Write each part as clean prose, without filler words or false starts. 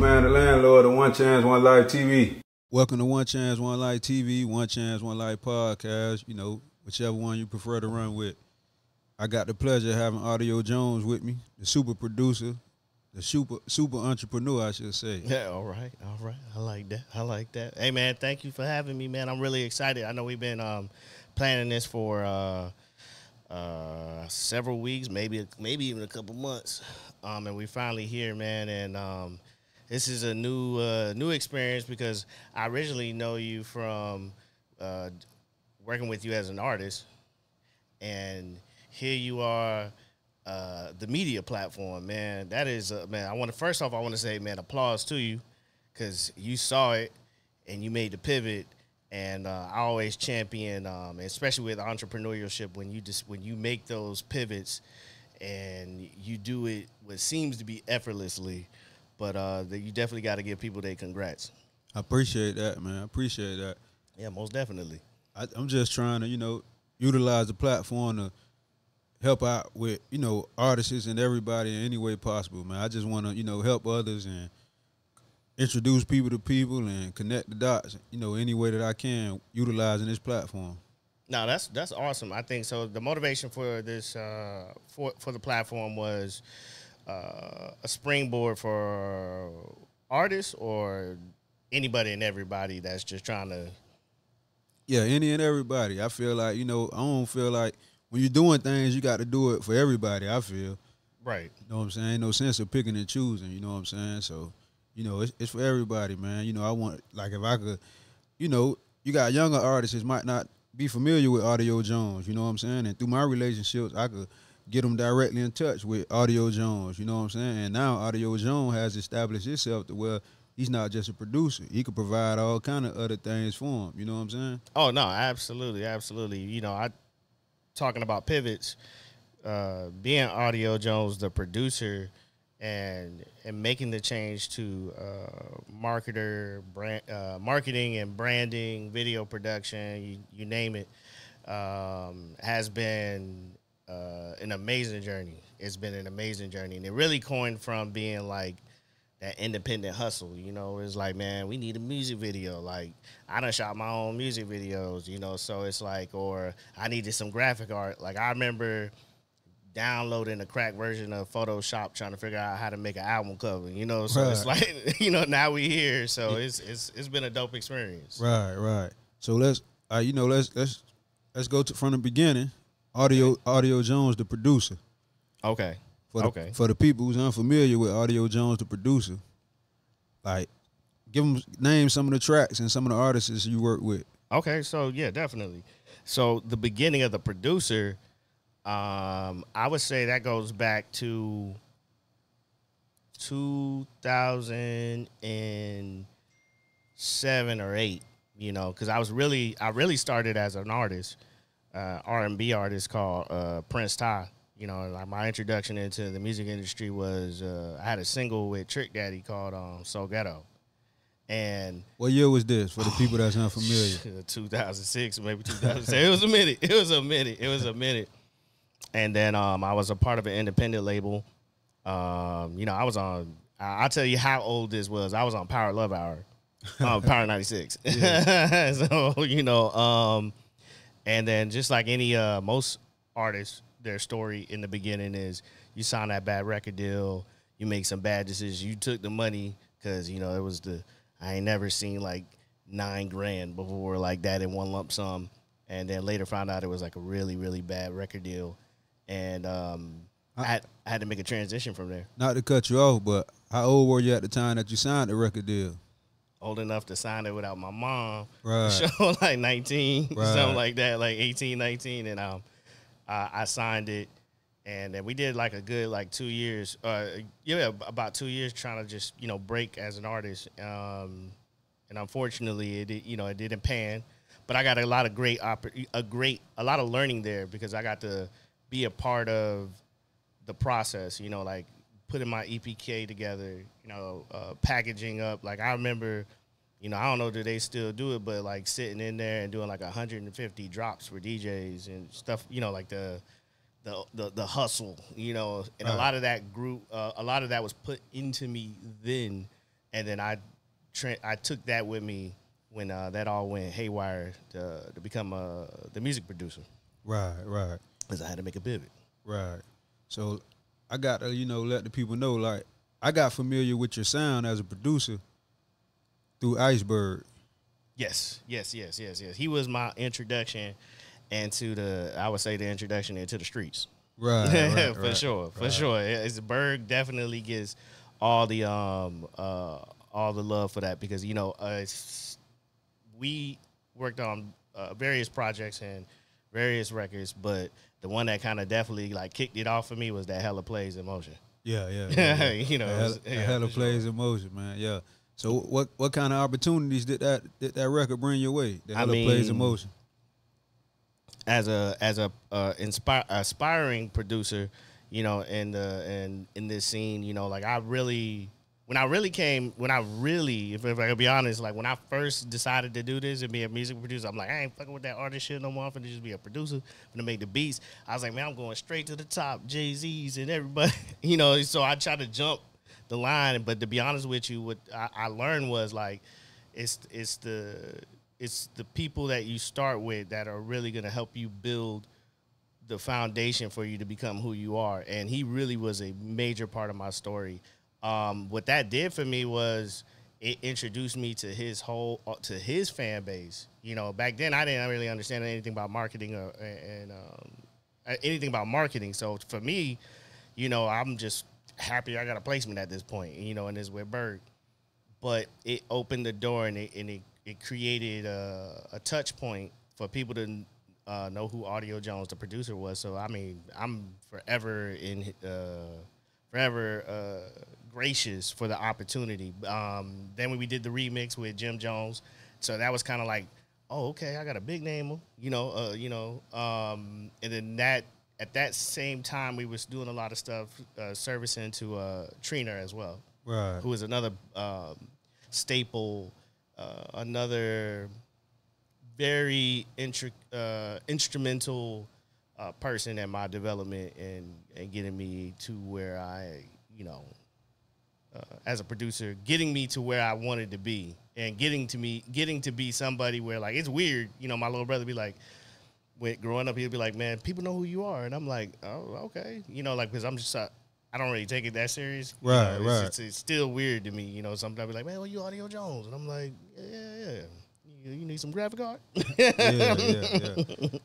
man, the landlord of 1Chance 1Life TV. Welcome to 1Chance 1Life TV, 1Chance 1Life podcast, you know, whichever one you prefer to run with. I got the pleasure of having Audio Jones with me, the super producer, the super entrepreneur, I should say. Yeah, all right. I like that. Hey, man, thank you for having me, man. I'm really excited. I know we've been planning this for several weeks, maybe even a couple months, and we finally here, man. And this is a new experience because I originally know you from working with you as an artist, and here you are, the media platform, man. That is, man. First off, I want to say, man, applause to you, because you saw it and you made the pivot. And I always champion, especially with entrepreneurship, when you make those pivots and you do it what seems to be effortlessly, but you definitely got to give people their congrats. I appreciate that, man. I appreciate that. Yeah, most definitely. I'm just trying to, you know, utilize the platform to help out with, you know, artists and everybody in any way possible, man. I just want to, you know, help others and introduce people to people and connect the dots, you know, any way that I can, utilizing this platform. No, that's awesome. I think so. The motivation for this for the platform was a springboard for artists or anybody and everybody that's just trying to. Yeah, any and everybody. I feel like, you know, I don't feel like when you're doing things, you got to do it for everybody. I feel right. You know what I'm saying? Ain't no sense of picking and choosing. You know what I'm saying? So, you know, it's for everybody, man. You know, I want, like, if I could, you know, you got younger artists that might not be familiar with Audio Jones, you know what I'm saying? And through my relationships, I could get them directly in touch with Audio Jones, you know what I'm saying? And now Audio Jones has established himself to where he's not just a producer. He could provide all kind of other things for him, you know what I'm saying? Oh, no, absolutely, absolutely. You know, I talking about pivots, being Audio Jones, the producer, and making the change to marketing and branding, video production, you name it, has been an amazing journey. It's been an amazing journey. And it really coined from being like that independent hustle, you know. It's like, man, we need a music video. Like, I done shot my own music videos, you know, so it's like, or I needed some graphic art. Like, I remember downloading a crack version of Photoshop, trying to figure out how to make an album cover, you know. So right. It's like, you know, now we here, so it's been a dope experience. Right, right. So let's, you know, let's go from the beginning. Audio Jones, the producer. Okay. For the people who's unfamiliar with Audio Jones, the producer, like, give them name some of the tracks and some of the artists you work with. Okay, so yeah, definitely. So the beginning of the producer. I would say that goes back to 2007 or 2008, you know, because I really started as an artist, R&B artist called Prince Ty. You know, like, my introduction into the music industry was I had a single with Trick Daddy called So Ghetto. And what year was this for the people that's not familiar? 2006, maybe 2007. It was a minute. It was a minute. It was a minute. And then I was a part of an independent label. You know, I was on, I'll tell you how old this was. I was on Power Love Hour, Power 96. Yeah. So, you know, and then just like any, most artists, their story in the beginning is you sign that bad record deal, you make some bad decisions, you took the money because, you know, it was the, I ain't never seen like $9,000 before like that in one lump sum. And then later found out it was like a really, really bad record deal. And I had to make a transition from there. Not to cut you off, but how old were you at the time that you signed the record deal? Old enough to sign it without my mom. Right. So like 19, right, something like that, like 18, 19. And I signed it. And then we did like a good like 2 years. Yeah, about 2 years trying to just, you know, break as an artist. And unfortunately, it didn't pan. But I got a lot of great learning there because I got to be a part of the process, you know, like putting my EPK together, you know, packaging up. Like, I remember, you know, I don't know, do they still do it, but like sitting in there and doing like 150 drops for DJs and stuff, you know, like the hustle, you know, and right. A lot of that was put into me then And then I took that with me when that all went haywire to become the music producer. Right, right. Because I had to make a pivot. Right. So I got to, you know, let the people know, like, I got familiar with your sound as a producer through Iceberg. Yes, yes, yes, yes, yes. He was my introduction into the, I would say the introduction into the streets. Right, right. For right, sure, for right. sure. Iceberg definitely gets all the love for that because, you know, we worked on various projects and various records, but the one that kind of definitely like kicked it off for me was that Hella Plays in Motion. Yeah, yeah, yeah, yeah. You know, Hella Plays in Motion, man. Yeah. So what kind of opportunities did that record bring your way? That Hella Plays in Motion. As an aspiring producer, you know, in this scene, you know, like if I can be honest, like when I first decided to do this and be a music producer, I'm like, I ain't fucking with that artist shit no more. I'm finna just be a producer, finna make the beats. I was like, man, I'm going straight to the top, Jay-Z's and everybody, you know. So I tried to jump the line, but to be honest with you, what I learned was like, it's the people that you start with that are really gonna help you build the foundation for you to become who you are. And he really was a major part of my story. What that did for me was it introduced me to his fan base. You know, back then I didn't really understand anything about marketing or anything about marketing. So for me, you know, I'm just happy I got a placement at this point, you know, and it's with Berg. But it opened the door and it created a touch point for people to know who Audio Jones, the producer, was. So I mean, I'm forever gracious for the opportunity. Then when we did the remix with Jim Jones, so that was kind of like, oh, okay, I got a big name, you know, and then that at that same time we was doing a lot of stuff servicing to Trina as well, right? Who is another staple, another very instrumental person in my development and getting me to where I, you know, as a producer, getting me to where I wanted to be and getting to be somebody where, like, it's weird. You know, my little brother be like, growing up, he'd be like, man, people know who you are. And I'm like, oh, okay. You know, like, because I'm just, I don't really take it that serious. Right, you know, right. It's still weird to me. You know, sometimes be like, man, well, you Audio Jones. And I'm like, yeah. You need some graphic art? yeah.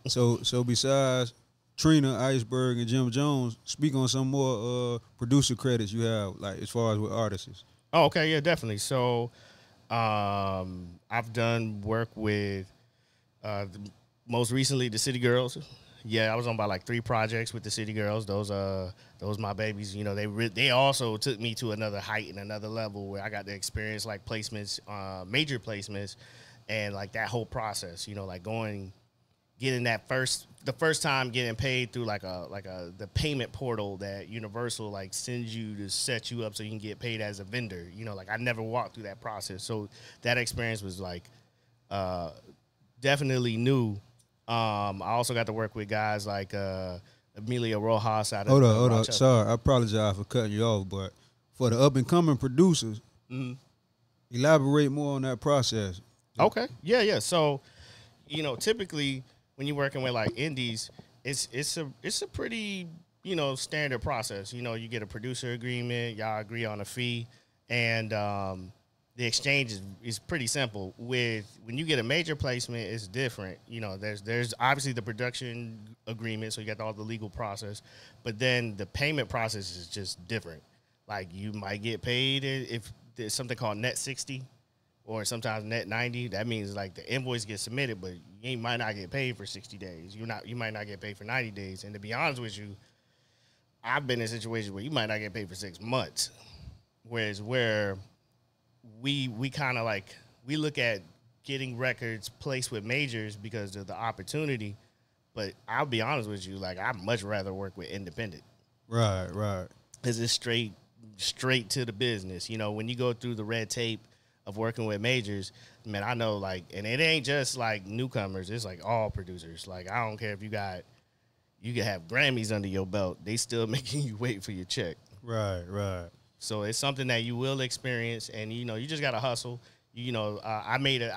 So besides Trina, Iceberg, and Jim Jones, speak on some more producer credits you have, like as far as with artists. Oh, okay, yeah, definitely. So I've done work with most recently the City Girls. Yeah, I was on about like 3 projects with the City Girls. Those my babies. You know, they also took me to another height and another level where I got to experience like placements, major placements, and like that whole process. You know, like getting that the first time getting paid through the payment portal that Universal like sends you to set you up so you can get paid as a vendor. You know, like I never walked through that process, so that experience was like definitely new. I also got to work with guys like Emilio Rojas out of Hold on. Sorry, I apologize for cutting you off, but for the up-and-coming producers, elaborate more on that process. Okay, yeah. So, you know, typically when you're working with, like, indies, it's a pretty, you know, standard process. You know, you get a producer agreement, y'all agree on a fee, and the exchange is pretty simple. When you get a major placement, it's different. You know, there's obviously the production agreement, so you got all the legal process, but then the payment process is just different. Like, you might get paid if there's something called net 60 or sometimes net 90. That means like the invoice gets submitted, but you might not get paid for 60 days. You might not get paid for 90 days. And to be honest with you, I've been in situations where you might not get paid for 6 months, whereas where we kind of like, we look at getting records placed with majors because of the opportunity, but I'll be honest with you, like, I'd much rather work with independent. Right. Because it's straight to the business. You know, when you go through the red tape of working with majors, man, I know, like, and it ain't just like newcomers, it's like all producers. Like, I don't care if you can have Grammys under your belt, they still making you wait for your check. Right. So it's something that you will experience, and you know, you just gotta hustle. You know, I'll be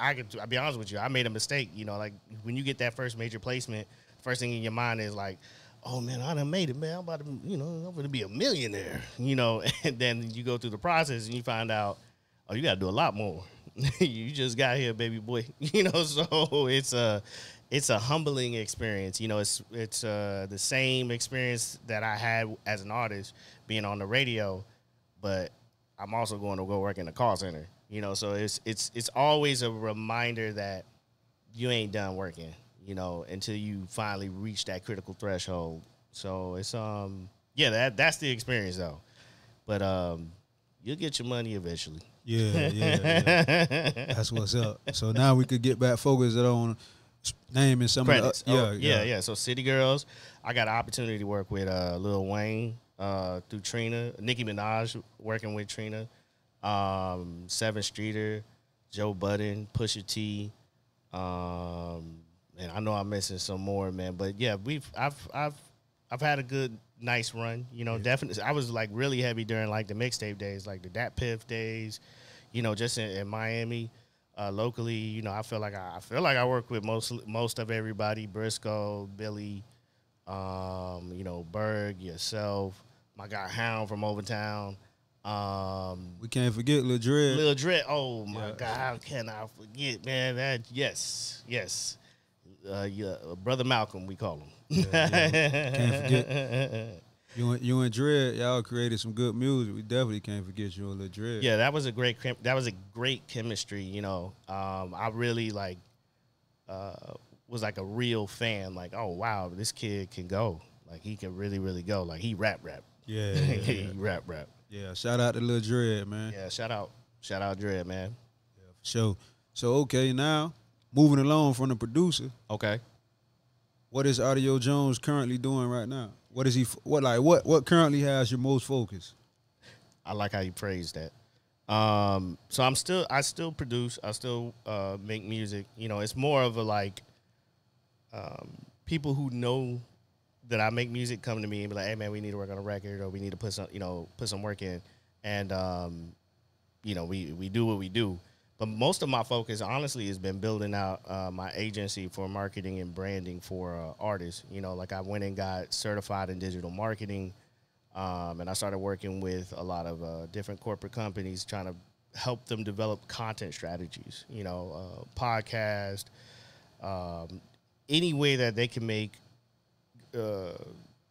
honest with you, I made a mistake. You know, like when you get that first major placement, first thing in your mind is like, oh man, I done made it, man. I'm about to, you know, I'm gonna be a millionaire. You know, and then you go through the process and you find out, oh, you gotta do a lot more. You just got here, baby boy. You know, so it's a humbling experience. You know, it's the same experience that I had as an artist being on the radio, but I'm also going to go work in the call center. You know, so it's always a reminder that you ain't done working, you know, until you finally reach that critical threshold. So it's yeah, that's the experience though. But you'll get your money eventually. Yeah. That's what's up. So now we could get back focused on naming some credits. Of the yeah. So City Girls, I got an opportunity to work with Lil Wayne through Trina, Nicki Minaj working with Trina. Seven Streeter, Joe Budden, Pusha T, and I know I'm missing some more, man. But yeah, I've had a good, nice run. You know, yeah. Definitely, I was like really heavy during like the mixtape days, like the Dat Piff days. You know, just in Miami, locally. You know, I feel like I work with most of everybody: Briscoe, Billy, you know, Berg, yourself, my guy Hound from Overtown. We can't forget Lil Dredd. Oh my God, how can I forget, man? That yes. Yeah, Brother Malcolm, we call him. Can't forget you and Dredd. Y'all created some good music. We definitely can't forget you and Lil Dredd. Yeah, that was a great chemistry. You know, I really like was like a real fan. Like, oh wow, this kid can go. Like he can really go. Like he rap. Yeah. He rap. Yeah, shout out to Lil Dredd, man. Yeah, shout out Dredd, man. Yeah, for sure. So, okay, now, moving along from the producer. Okay. What is Audio Jones currently doing right now? What is he, what currently has your most focus? I like how you praised that. So I still produce, I still make music. You know, it's more of a like, people who know that I make music come to me and be like, hey man, we need to work on a record, or we need to put some work in, and you know, we do what we do. But most of my focus, honestly, has been building out my agency for marketing and branding for artists. You know, like I went and got certified in digital marketing, and I started working with a lot of different corporate companies, trying to help them develop content strategies. You know, podcast, any way that they can make.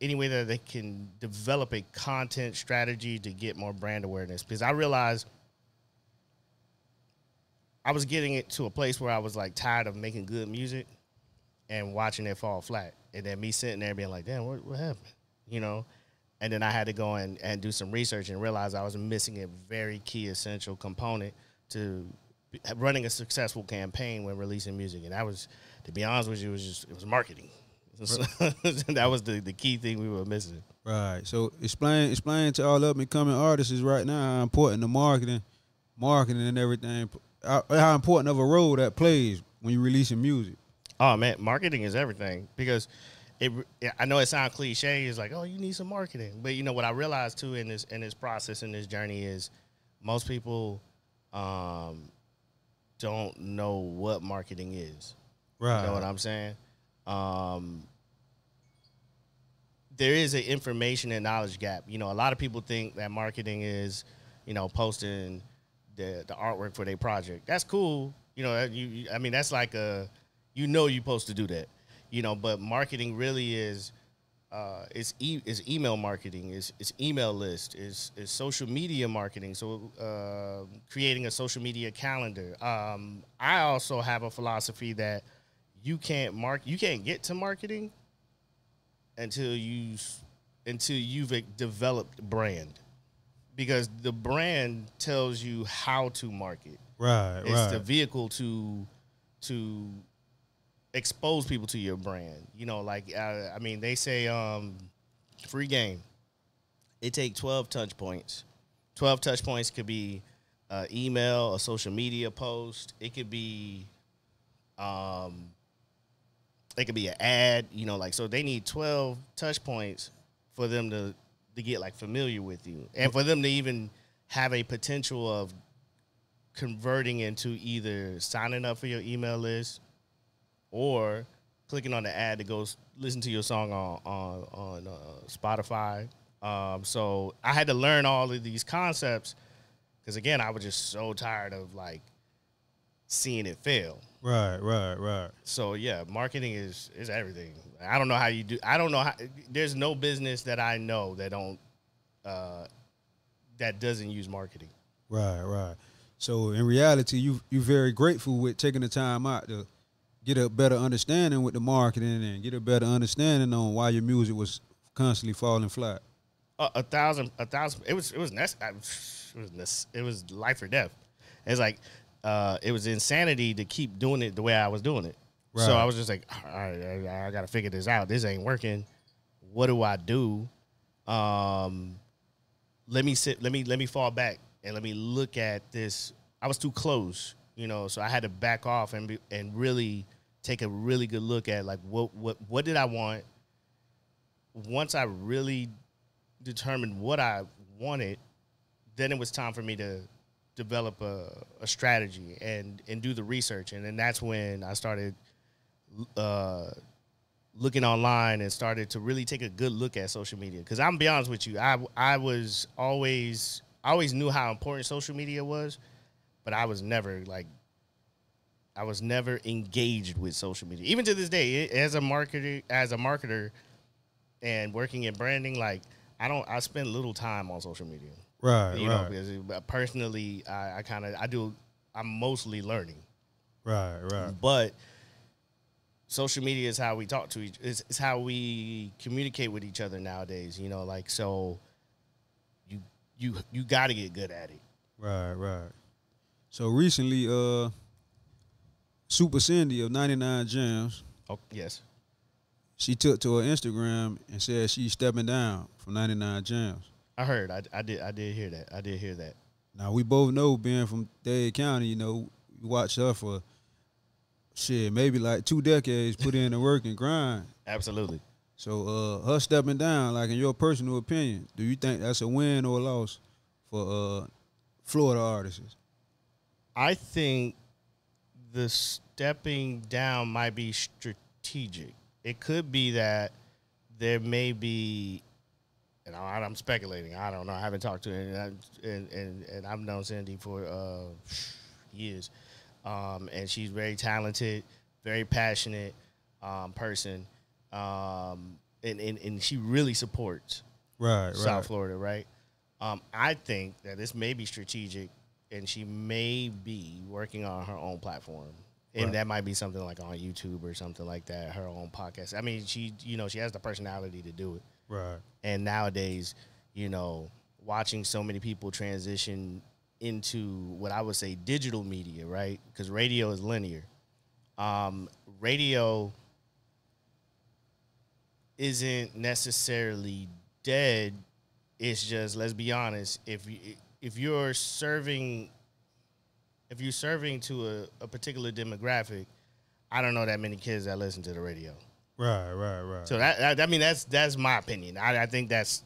Any way that they can develop a content strategy to get more brand awareness, because I realized I was getting it to a place where I was like tired of making good music and watching it fall flat, and then me sitting there being like, damn, what happened, you know? And then I had to go and do some research and realize I was missing a very key essential component to running a successful campaign when releasing music. And that was, to be honest with you, it was marketing. So that was the key thing we were missing. Right. So explain to all up and coming artists right now how important the marketing and everything, how important of a role that plays when you're releasing music. Oh man, marketing is everything, because I know it sounds cliche. It's like, oh, you need some marketing, but you know what I realized too in this process, in this journey, is most people don't know what marketing is. Right. You know what I'm saying? There is an information and knowledge gap. You know, a lot of people think that marketing is, you know, posting the artwork for their project. That's cool. You know, I mean, that's like a, you know, you're supposed to do that, you know, but marketing really is, it's email marketing, it's email list, it's social media marketing. So, creating a social media calendar. I also have a philosophy that, you can't get to marketing until you've developed brand, because the brand tells you how to market. Right, it's the vehicle to expose people to your brand. You know, like I mean, they say free game. It takes 12 touch points. 12 touch points could be email, a social media post. It could be. It could be an ad, you know, like, so they need 12 touch points for them to to get like familiar with you, and for them to even have a potential of converting into either signing up for your email list or clicking on the ad to go listen to your song on Spotify. So I had to learn all of these concepts because, again, I was just so tired of, like, seeing it fail. Right. So, yeah, marketing is everything. I don't know how you do. I don't know how. There's no business that I know that doesn't use marketing. Right. So, in reality, you're very grateful with taking the time out to get a better understanding with the marketing and get a better understanding on why your music was constantly falling flat. A thousand. It was life or death. It's like it was insanity to keep doing it the way I was doing it. Right. So I was just like, all right, I got to figure this out. This ain't working. What do I do? Let me sit. Let me fall back and let me look at this. I was too close, you know. So I had to back off and really take a really good look at like what did I want. Once I really determined what I wanted, then it was time for me to develop a strategy and do the research. And then that's when I started looking online and started to really take a good look at social media. Because I'm going to be honest with you, I always knew how important social media was, but I was never engaged with social media. Even to this day, as a marketer, and working in branding, like I spend little time on social media, right? You know, because personally, I'm mostly learning, right. But social media is how we talk to each. It's how we communicate with each other nowadays. You know, like so, you got to get good at it, right. So recently, Super Cindy of 99 Jams. Oh yes. She took to her Instagram and said she's stepping down from 99 Jams. I heard. I did hear that. Now, we both know, being from Dade County, you know, we watched her for, maybe like 2 decades, put in the work and grind. Absolutely. So her stepping down, like in your personal opinion, do you think that's a win or a loss for Florida artists? I think the stepping down might be strategic. It could be that there may be, and I'm speculating. I don't know. I haven't talked to her, and I've known Cindy for years, and she's very talented, very passionate person, and she really supports South Florida, right? I think that this may be strategic, and she may be working on her own platform. And that might be something like on YouTube or something like that, her own podcast. I mean, she has the personality to do it. Right. And nowadays, you know, watching so many people transition into what I would say digital media, right? Because radio is linear. Radio isn't necessarily dead. It's just, let's be honest, if you're serving to a particular demographic, I don't know that many kids that listen to the radio. Right. So that I mean, that's my opinion. I think that's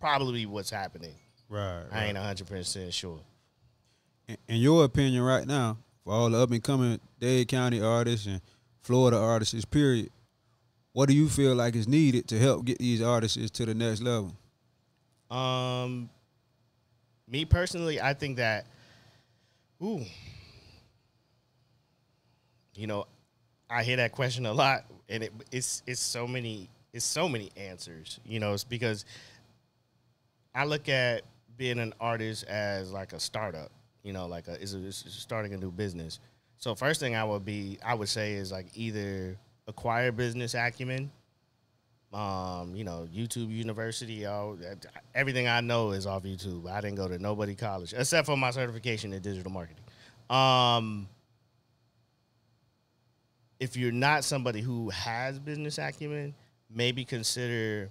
probably what's happening. Right. I ain't 100% sure. In your opinion, right now, for all the up and coming Dade County artists and Florida artists, period, what do you feel like is needed to help get these artists to the next level? Me personally, I think that. Ooh, you know, I hear that question a lot, and it's so many answers. You know, it's because I look at being an artist as like a startup. You know, like it's starting a new business. So first thing I would say is like either acquire business acumen. You know, YouTube University, everything I know is off YouTube. I didn't go to nobody college, except for my certification in digital marketing. If you're not somebody who has business acumen, maybe consider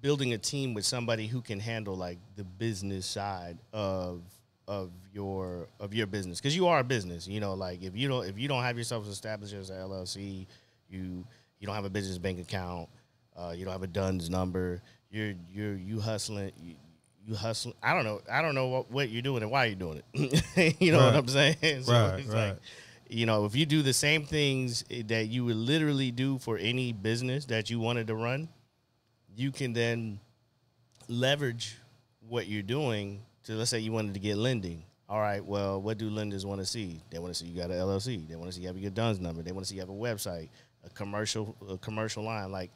building a team with somebody who can handle like the business side of your business, because you are a business. You know, like if you don't have yourself established as an LLC, you don't have a business bank account, You don't have a Dunn's number. You hustling. You hustling. I don't know what you're doing and why you're doing it. You know right. what I'm saying? So right, it's right. like, you know, if you do the same things that you would literally do for any business that you wanted to run, you can then leverage what you're doing to, let's say you wanted to get lending. All right, well, what do lenders want to see? They want to see you got an LLC. They want to see you have a good Dunn's number. They want to see you have a website, a commercial line. Like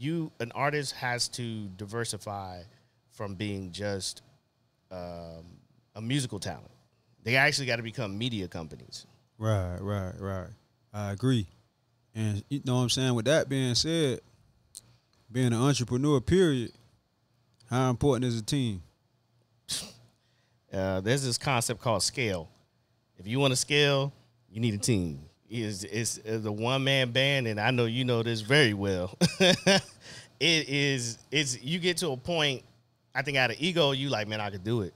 an artist has to diversify from being just a musical talent. They actually got to become media companies. Right, right, right. I agree. And you know what I'm saying? With that being said, being an entrepreneur, period, how important is a team? There's this concept called scale. If you want to scale, you need a team. It's a one-man band, and I know you know this very well. It's you get to a point, I think out of ego, you like, man, I could do it.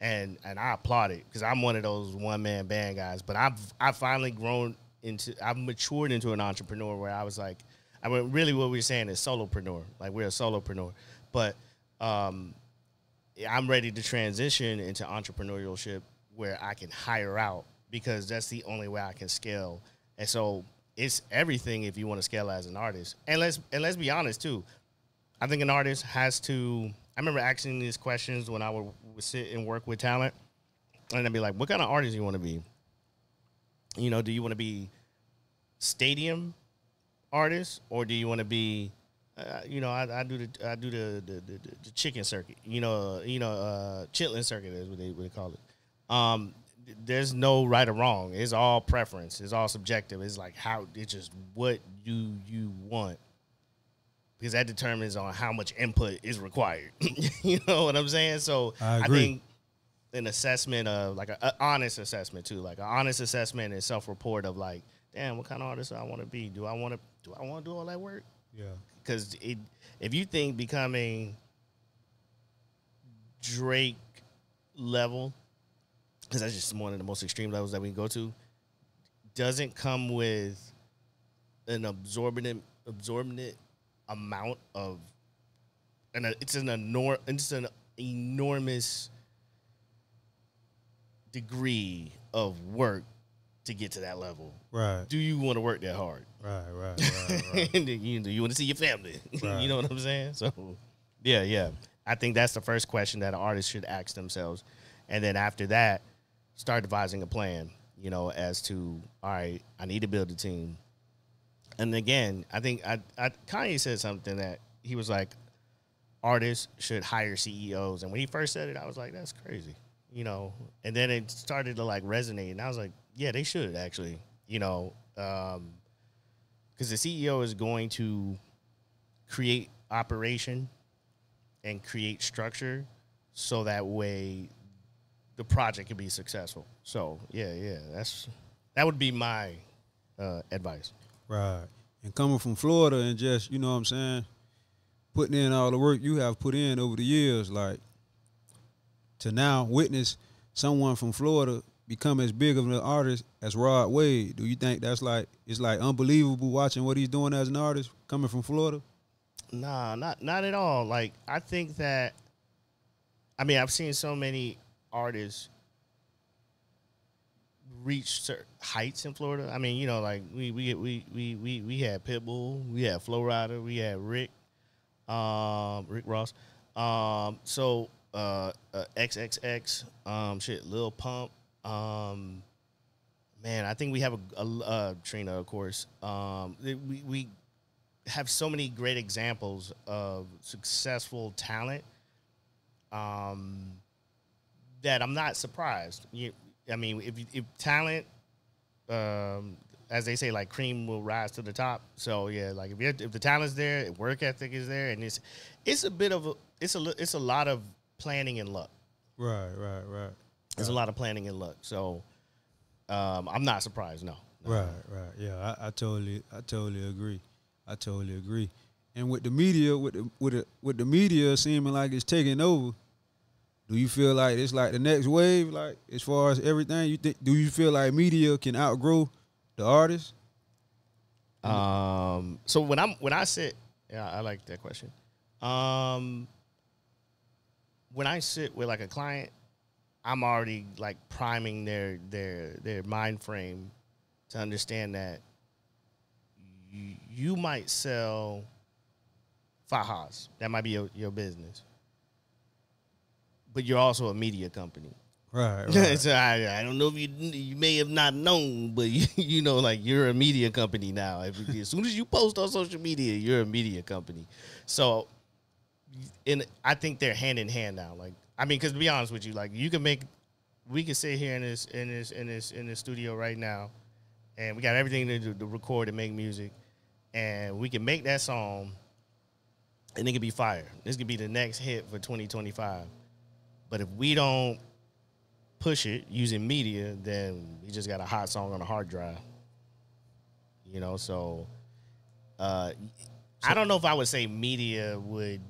And I applaud it because I'm one of those one-man band guys. But I've finally grown into, I've matured into an entrepreneur where I was like, I mean, really what we're saying is solopreneur. Like, we're a solopreneur. But I'm ready to transition into entrepreneurship where I can hire out because that's the only way I can scale. And so it's everything if you want to scale as an artist. And let's be honest, too. I think an artist has to, I remember asking these questions when I would sit and work with talent. And I'd be like, what kind of artist do you want to be? You know, do you want to be stadium artist, or do you want to be, you know, I do the chicken circuit, chitlin circuit is what they call it. There's no right or wrong. It's all preference. It's all subjective. It's like what do you want? Because that determines on how much input is required. You know what I'm saying? So I think an assessment of like an honest assessment too, like an honest assessment and self-report of like, damn, what kind of artist do I want to be? Do I want to do all that work? Yeah. Because if you think becoming Drake level, because that's just one of the most extreme levels that we can go to, doesn't come with an absorbent amount of, and it's an enormous degree of work to get to that level. Right. Do you want to work that hard? Right. And do you want to see your family? Right. You know what I'm saying? So, yeah. I think that's the first question that an artist should ask themselves. And then after that, start devising a plan, you know, as to, all right, I need to build a team. And again, I think Kanye said something that he was like, artists should hire CEOs. And when he first said it, I was like, that's crazy, you know. And then it started to, like, resonate. And I was like, yeah, they should actually, you know, because the CEO is going to create operation and create structure so that way the project can be successful. So, yeah, that would be my advice. Right. And coming from Florida and just, you know what I'm saying, putting in all the work you have put in over the years, like, to now witness someone from Florida become as big of an artist as Rod Wade. Do you think that's like, it's like unbelievable watching what he's doing as an artist coming from Florida? Nah, not at all. Like, I think that, I mean, I've seen so many artists reach certain heights in Florida. I mean, you know, like we had Pitbull, we had Flo Rida, we had Rick Ross. XXX, Lil Pump. Man, I think we have a Trina, of course. We have so many great examples of successful talent that I'm not surprised. I mean, if talent, as they say, like cream will rise to the top. So yeah, like if the talent's there, work ethic is there, and it's a lot of planning and luck. Right. There's a lot of planning and luck, so I'm not surprised. No. Right. Yeah, I totally agree. And with the media, with the media seeming like it's taking over, do you feel like it's like the next wave? Like as far as everything, do you feel like media can outgrow the artists? So when I sit, I like that question. When I sit with like a client, I'm already like priming their mind frame to understand that you might sell fajas. That might be your business, but you're also a media company. Right. So I don't know if you may have not known, but you know, like, you're a media company now. As soon as you post on social media, you're a media company. So, and I think they're hand in hand now. Like, I mean, because to be honest with you, like, we can sit here in this studio right now, and we got everything to do to record and make music, and we can make that song, and it could be fire. This could be the next hit for 2025, but if we don't push it using media, then you just got a hot song on a hard drive, you know. So, I don't know if I would say media would.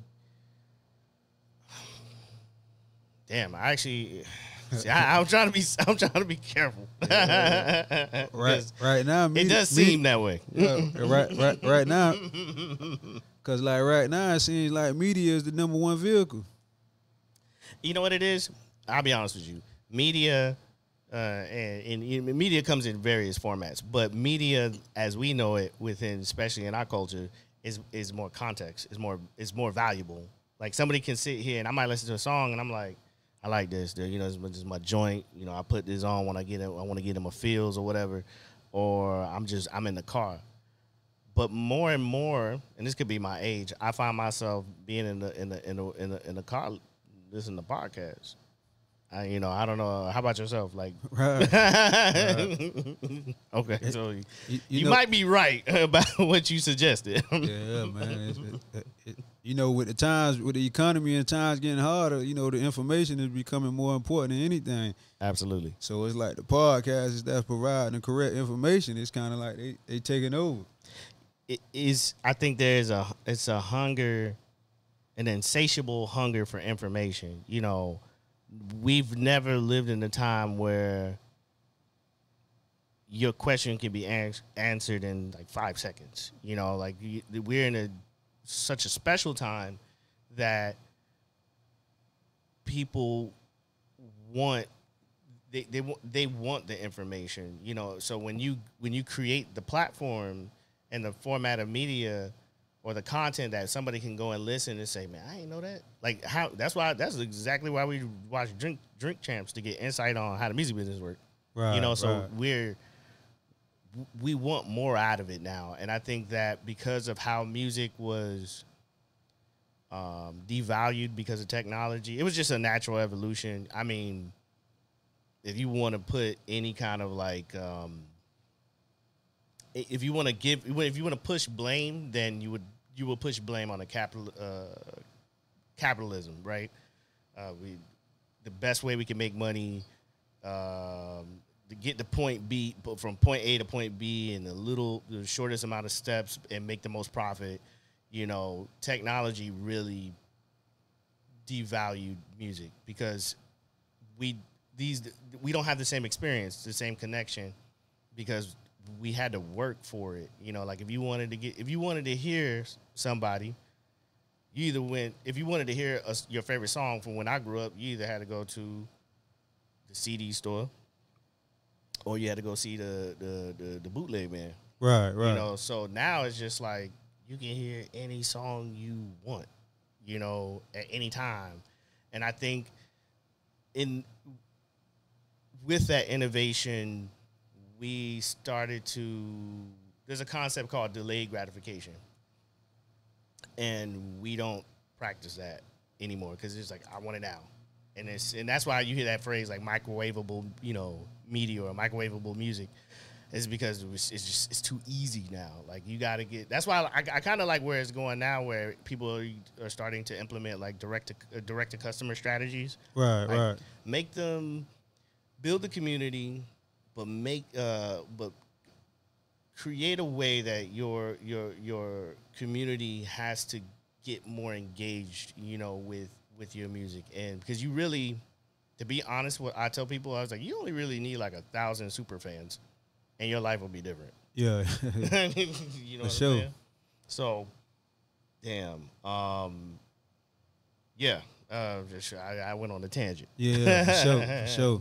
Damn, I actually, see, I'm trying to be careful. Yeah. Right now, media, it does seem that way. Right now, because like right now, it seems like media is the #1 vehicle. You know what it is? I'll be honest with you. Media, and media comes in various formats, but media, as we know it, within especially in our culture, is more context. It's more valuable. Like, somebody can sit here and I might listen to a song and I'm like, I like this. You know, this is my joint. You know, I put this on when I get it. I want to get in my feels or whatever, or I'm in the car. But more and more, and this could be my age, I find myself being in the car listening to podcasts. You know, I don't know. How about yourself? Like, right. Okay, so you know, might be right about what you suggested. Yeah, man. You know, with the times, with the economy and times getting harder, you know, the information is becoming more important than anything. Absolutely. So it's like the podcast that's providing the correct information. It's kind of like they taking over. It is. I think it's a hunger, an insatiable hunger for information. You know. We've never lived in a time where your question can be answered in like 5 seconds. You know, like we're in such a special time that people want they want the information. You know, so when you create the platform and the format of media, or the content that somebody can go and listen and say, man, I ain't know that. Like, how? That's exactly why we watch Drink Champs, to get insight on how the music business works. Right, you know, so right. we want more out of it now. And I think that because of how music was devalued because of technology, it was just a natural evolution. I mean, if you want to put any kind of like... if you want to push blame, then you will push blame on a capitalism, right? The best way we can make money, to get the point B, from point A to point B in the shortest amount of steps and make the most profit. You know, technology really devalued music because we don't have the same experience, the same connection, because we had to work for it. You know, like if you wanted to hear somebody, you either went, if you wanted to hear your favorite song from when I grew up, you either had to go to the CD store or you had to go see the bootleg man. Right. You know, so now it's just like, you can hear any song you want, you know, at any time. And I think with that innovation, we started to, there's a concept called delayed gratification. And we don't practice that anymore because it's like, I want it now. And that's why you hear that phrase like microwavable, you know, media or microwavable music, is because it's too easy now. Like you got to get, that's why I kind of like where it's going now, where people are starting to implement like direct to customer strategies. Right. Make them build the community, but create a way that your community has to get more engaged, you know, with your music. And because you really, to be honest, what I tell people, I was like, you only really need like 1,000 super fans and your life will be different. Yeah. You know what I'm saying? So, damn. Yeah. I went on a tangent. Yeah, for sure, for sure.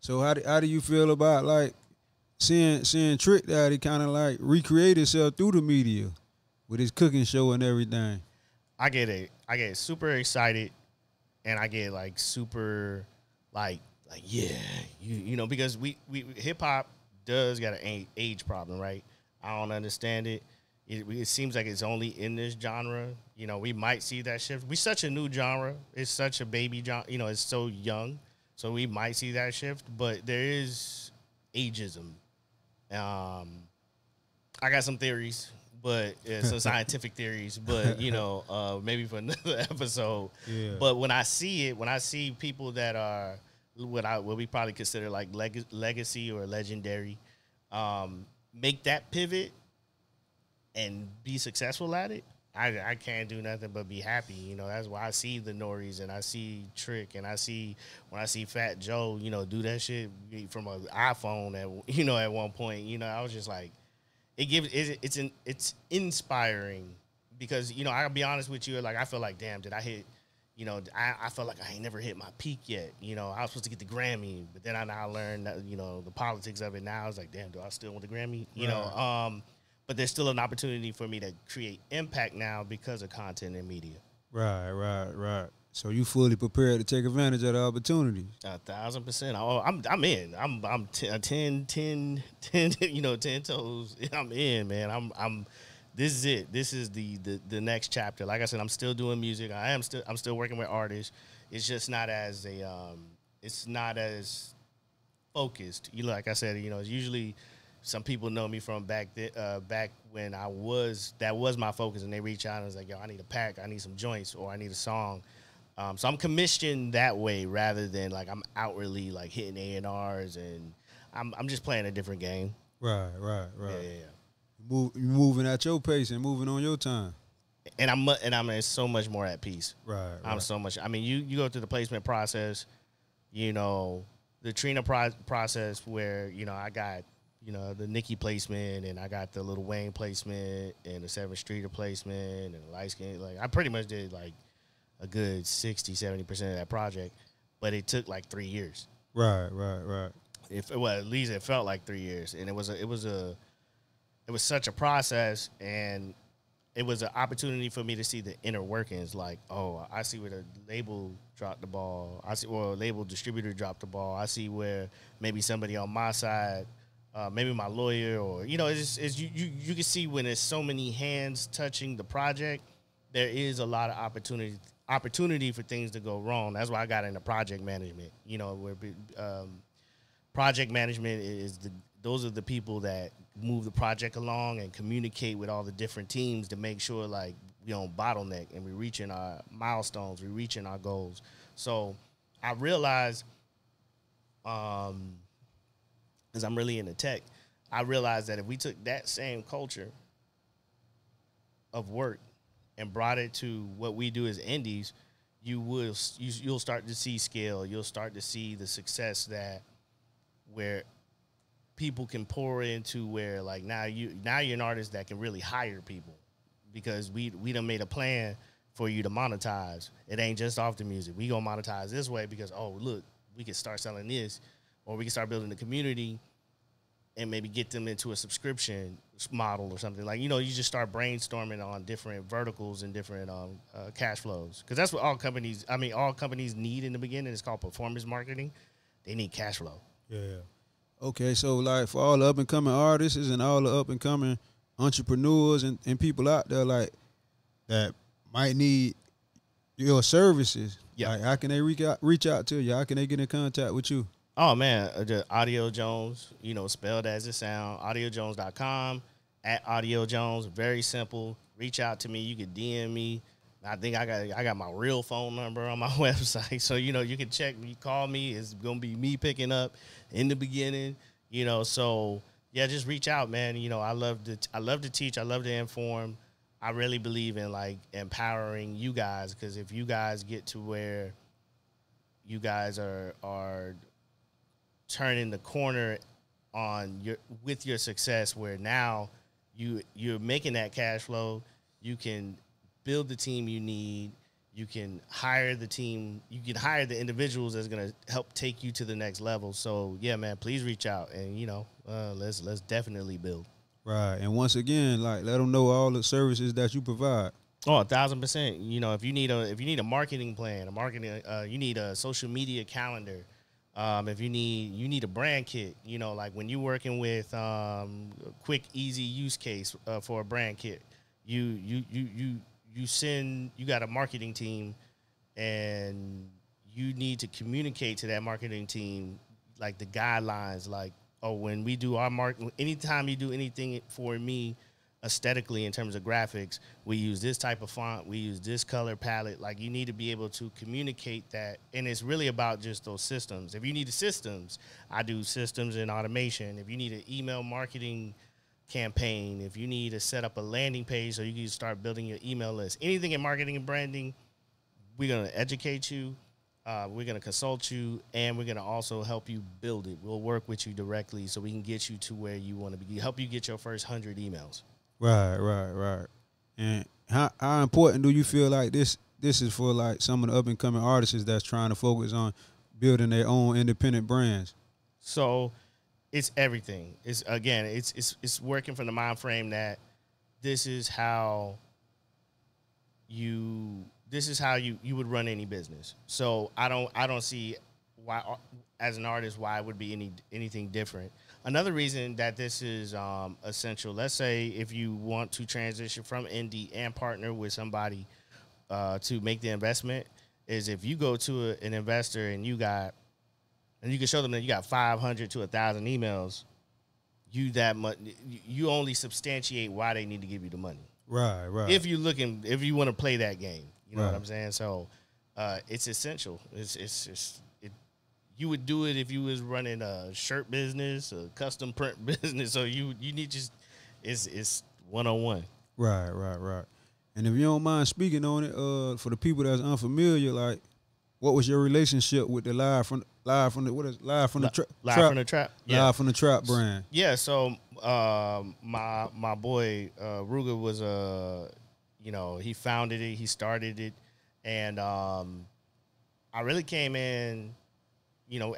So how do you feel about like seeing Trick Daddy kind of like recreate himself through the media with his cooking show and everything? I get super excited, and I get like super like yeah, you know, because we hip hop does got an age problem, right? I don't understand it. It seems like it's only in this genre. You know, we might see that shift. We such a new genre. It's such a baby genre. You know, it's so young. So we might see that shift. But there is ageism. I got some theories, but some scientific theories. But, you know, maybe for another episode. Yeah. But when I see it, when I see people that are what we probably consider like legacy or legendary, make that pivot and be successful at it, I can't do nothing but be happy. You know, that's why I see the Norries and I see Trick and I see, when I see Fat Joe, you know, do that shit from an iPhone at, you know, at one point, you know, I was just like, it's inspiring because, you know, I'll be honest with you, like I feel like, damn, did I hit, you know, I felt like I ain't never hit my peak yet. You know, I was supposed to get the Grammy, but then I now learned that, you know, the politics of it now. I was like, damn, do I still want the Grammy? You know, but there's still an opportunity for me to create impact now because of content and media. Right, right, right. So you fully prepared to take advantage of the opportunity. 1,000%. Oh, I'm in. I'm 10, you know, 10 toes. I'm in, man. This is it. This is the next chapter. Like I said, I'm still doing music. I'm still working with artists. It's just not as it's not as focused. You know, like I said, you know, it's usually, some people know me from back when that was my focus, and they reach out and was like, yo, I need a pack, I need some joints, or I need a song. So I'm commissioned that way rather than like I'm outwardly like hitting A&Rs, and I'm just playing a different game. Right, right, right. Yeah, yeah, yeah. You're moving at your pace and moving on your time. And I'm so much more at peace. Right, I'm right. So much. I mean, you go through the placement process, you know, the Trina process where, you know, I got, you know, the Nicki placement, and I got the Lil Wayne placement, and the 7th Streeter placement, and the light skin. Like, I pretty much did like a good 60-70% of that project, but it took like 3 years. Right, right, right. Well, at least it felt like 3 years, and it was such a process, and it was an opportunity for me to see the inner workings. Like, oh, I see where the label dropped the ball. I see where a label distributor dropped the ball. I see where maybe somebody on my side. Maybe my lawyer, or, you know, it's you can see when there's so many hands touching the project, there is a lot of opportunity for things to go wrong. That's why I got into project management. You know, where project management is those are the people that move the project along and communicate with all the different teams to make sure like we don't bottleneck and we're reaching our milestones, we're reaching our goals. So I realized, because I'm really into tech, I realized that if we took that same culture of work and brought it to what we do as indies, you'll start to see scale. You'll start to see the success that where people can pour into, where like now you're an artist that can really hire people, because we done made a plan for you to monetize. It ain't just off the music. We gonna monetize this way because, oh look, we can start selling this. Or we can start building a community and maybe get them into a subscription model or something. Like, you know, you just start brainstorming on different verticals and different cash flows. Because that's what all companies need in the beginning. It's called performance marketing. They need cash flow. Yeah. Okay, so like for all the up-and-coming artists and all the up-and-coming entrepreneurs and people out there like that might need your services, yeah, like, how can they reach out to you? How can they get in contact with you? Oh, man, Audio Jones, you know, spelled as it sounds, audiojones.com, at Audio Jones, very simple. Reach out to me. You can DM me. I think I got my real phone number on my website. So, you know, you can check me, call me. It's going to be me picking up in the beginning, you know. So, yeah, just reach out, man. You know, I love to teach. I love to inform. I really believe in, like, empowering you guys, because if you guys get to where you guys are turning the corner on your with your success, where now you're making that cash flow. You can build the team you need. You can hire the team. You can hire the individuals that's gonna help take you to the next level. So yeah, man, please reach out and let's definitely build. Right, and once again, like let them know all the services that you provide. Oh, 1000%. You know, if you need a marketing plan, you need a social media calendar. If you need a brand kit, like when you're working with a quick, easy use case for a brand kit, you got a marketing team, and you need to communicate to that marketing team like the guidelines, like, oh, when we do our marketing, anytime you do anything for me aesthetically in terms of graphics, we use this type of font, we use this color palette. Like, you need to be able to communicate that, and it's really about just those systems. If you need the systems, I do systems and automation. If you need an email marketing campaign, if you need to set up a landing page so you can start building your email list, anything in marketing and branding, we're going to educate you, we're going to consult you, and we're going to also help you build it. We'll work with you directly so we can get you to where you want to be, help you get your first 100 emails. Right. And how important do you feel like this is for like some of the up and coming artists that's trying to focus on building their own independent brands? So it's everything. It's again, it's working from the mind frame that this is how you would run any business. So I don't see why as an artist why it would be anything different. Another reason that this is essential. Let's say if you want to transition from indie and partner with somebody to make the investment, is if you go to an investor and you can show them that you got 500 to 1,000 emails, you only substantiate why they need to give you the money. Right. If you want to play that game, you know what I'm saying? So it's essential. You would do it if you was running a shirt business, a custom print business. So you need it's one-on-one. Right. And if you don't mind speaking on it, for the people that's unfamiliar, like, what was your relationship with the Live from the Trap brand? Yeah, so my boy Ruger was he founded it, he started it, and I really came in,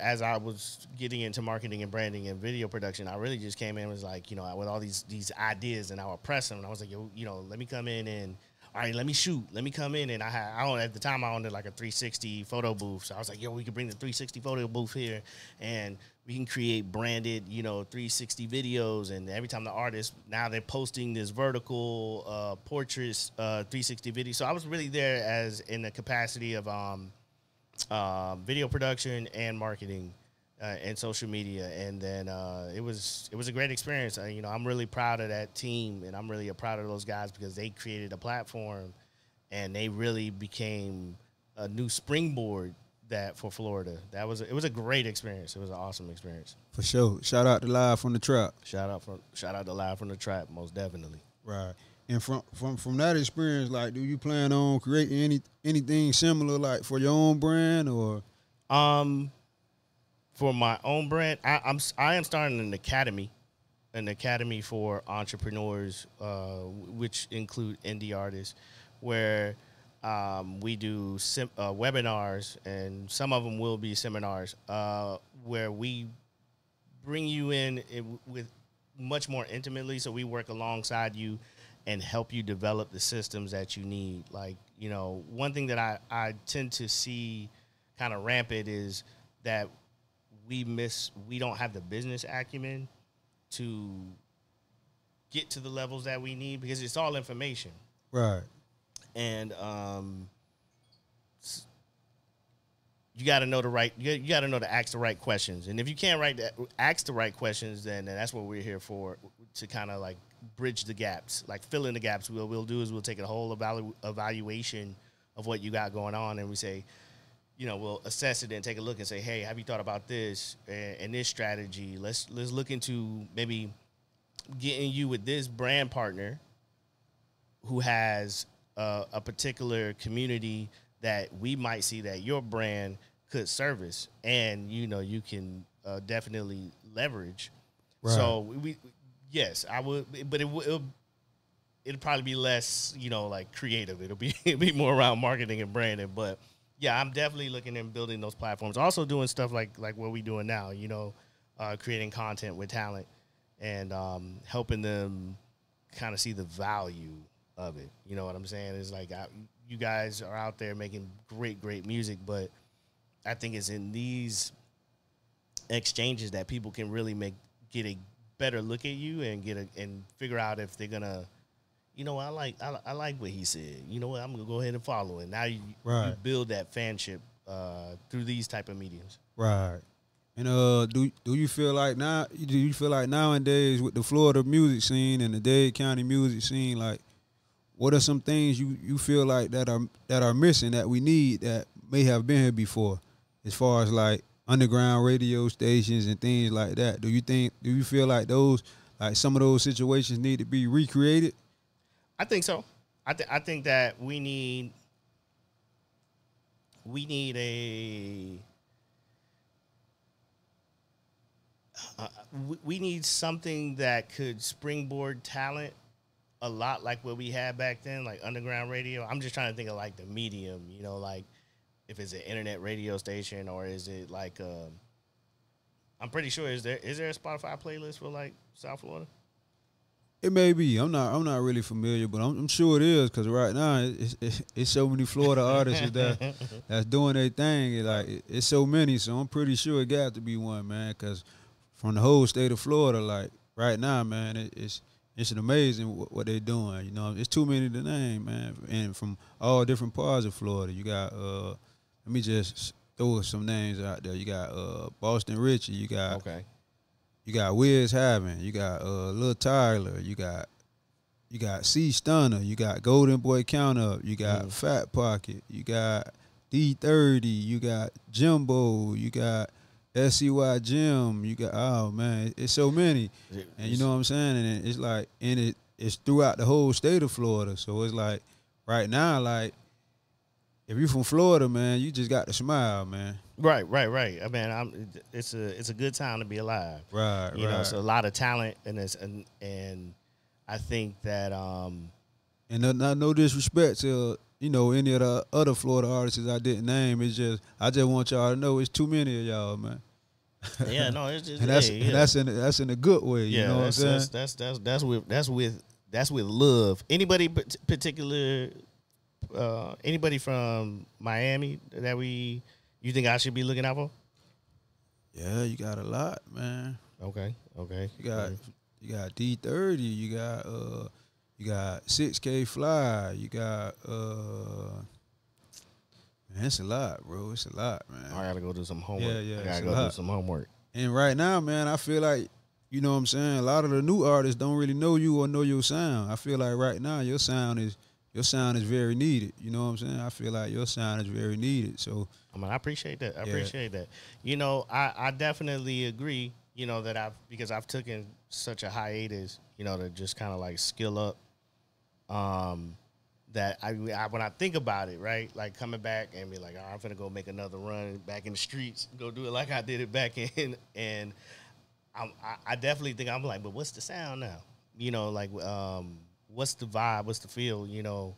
as I was getting into marketing and branding and video production, I really just came in and was like, with all these ideas, and I would press them, and I was like, let me come in and, all right, let me shoot. Let me come in. And at the time I owned like a 360 photo booth. So I was like, we could bring the 360 photo booth here and we can create branded, 360 videos. And every time the artist, now they're posting this vertical portraits, 360 video. So I was really there as in the capacity of video production and marketing and social media. And then it was a great experience. I'm really proud of that team, and I'm really proud of those guys because they created a platform, and they really became a new springboard for Florida. It was a great experience. It was an awesome experience. For sure. Shout out to Live from the Trap. Shout out to Live from the Trap, most definitely. Right. And from that experience, like, do you plan on creating anything similar, like, for your own brand or? For my own brand, I am starting an academy for entrepreneurs, which include indie artists, where we do webinars, and some of them will be seminars, where we bring you in with much more intimately. So we work alongside you and help you develop the systems that you need. Like, one thing that I tend to see kind of rampant is that we don't have the business acumen to get to the levels that we need because it's all information. Right. And you got to know to ask the right questions. And if you can't ask the right questions, then that's what we're here for, to kind of like bridge the gaps, like fill in the gaps. What we'll do is we'll take a whole evaluation of what you got going on, and we say, we'll assess it and take a look and say, hey, have you thought about this and this strategy? Let's look into maybe getting you with this brand partner who has a particular community that we might see that your brand could service, and you can definitely leverage. Right. So yes, I would, but it'll probably be less, you know, like creative. It'll be more around marketing and branding. But yeah, I'm definitely looking and building those platforms. Also doing stuff like what we're doing now, you know, creating content with talent and helping them kind of see the value of it. You know what I'm saying? It's like you guys are out there making great, great music, but I think it's in these exchanges that people can really get a better look at you and and figure out if they're gonna, you know, I like what he said. You know what? I'm gonna go ahead and follow it. Now you build that fanship through these type of mediums. Right. And do you feel like nowadays with the Florida music scene and the Dade County music scene, like what are some things you feel like that are missing that we need that may have been here before, as far as like underground radio stations and things like that? Do you feel like those, like some of those situations need to be recreated? I think so. I think that we need we need something that could springboard talent a lot like what we had back then, like underground radio. I'm just trying to think of like the medium, you know, like if it's an internet radio station or is it like I'm pretty sure is there a Spotify playlist for like South Florida? It may be. I'm not really familiar, but I'm sure it is, because right now it's so many Florida artists that's doing their thing. It's so many, so I'm pretty sure it got to be one, man. Because from the whole state of Florida, like right now, man, it's an amazing what they're doing. You know, it's too many to name, man. And from all different parts of Florida, you got let me just throw some names out there. You got Boston Richie. You got okay. You got Wiz Havin, you got Lil Tyler, you got C Stunner, you got Golden Boy Count Up, you got Fat Pocket, you got D30, you got Jimbo, you got SCY Jim, you got, oh man, it's so many. And you know what I'm saying? And it's like, and it's throughout the whole state of Florida. So it's like right now, like if you're from Florida, man, you just got to smile, man. Right. I mean, it's a good time to be alive. Right, you know, so a lot of talent, and I think that and no disrespect to, you know, any of the other Florida artists I didn't name. It's just I want y'all to know it's too many of y'all, man. Yeah, no, it's just and that's in a good way. Yeah, you know what I'm saying? That's with love. Anybody particular? Anybody from Miami that we? You think I should be looking out for? Yeah, you got a lot, man. Okay. You got D30, you got 6K Fly, you got man, it's a lot, bro. It's a lot, man. I gotta go do some homework. Yeah, I gotta go do some homework. And right now, man, I feel like, you know what I'm saying, a lot of the new artists don't really know you or know your sound. I feel like right now your sound is very needed. You know what I'm saying? I feel like your sound is very needed. So I mean, I appreciate that. I appreciate that. You know, I definitely agree, you know, that because I've taken such a hiatus, you know, to just kind of like skill up. That I when I think about it, right, like coming back and be like, all right, I'm finna go make another run back in the streets, go do it like I did it back in. And I definitely think I'm like, but what's the sound now? You know, like what's the vibe? What's the feel? You know,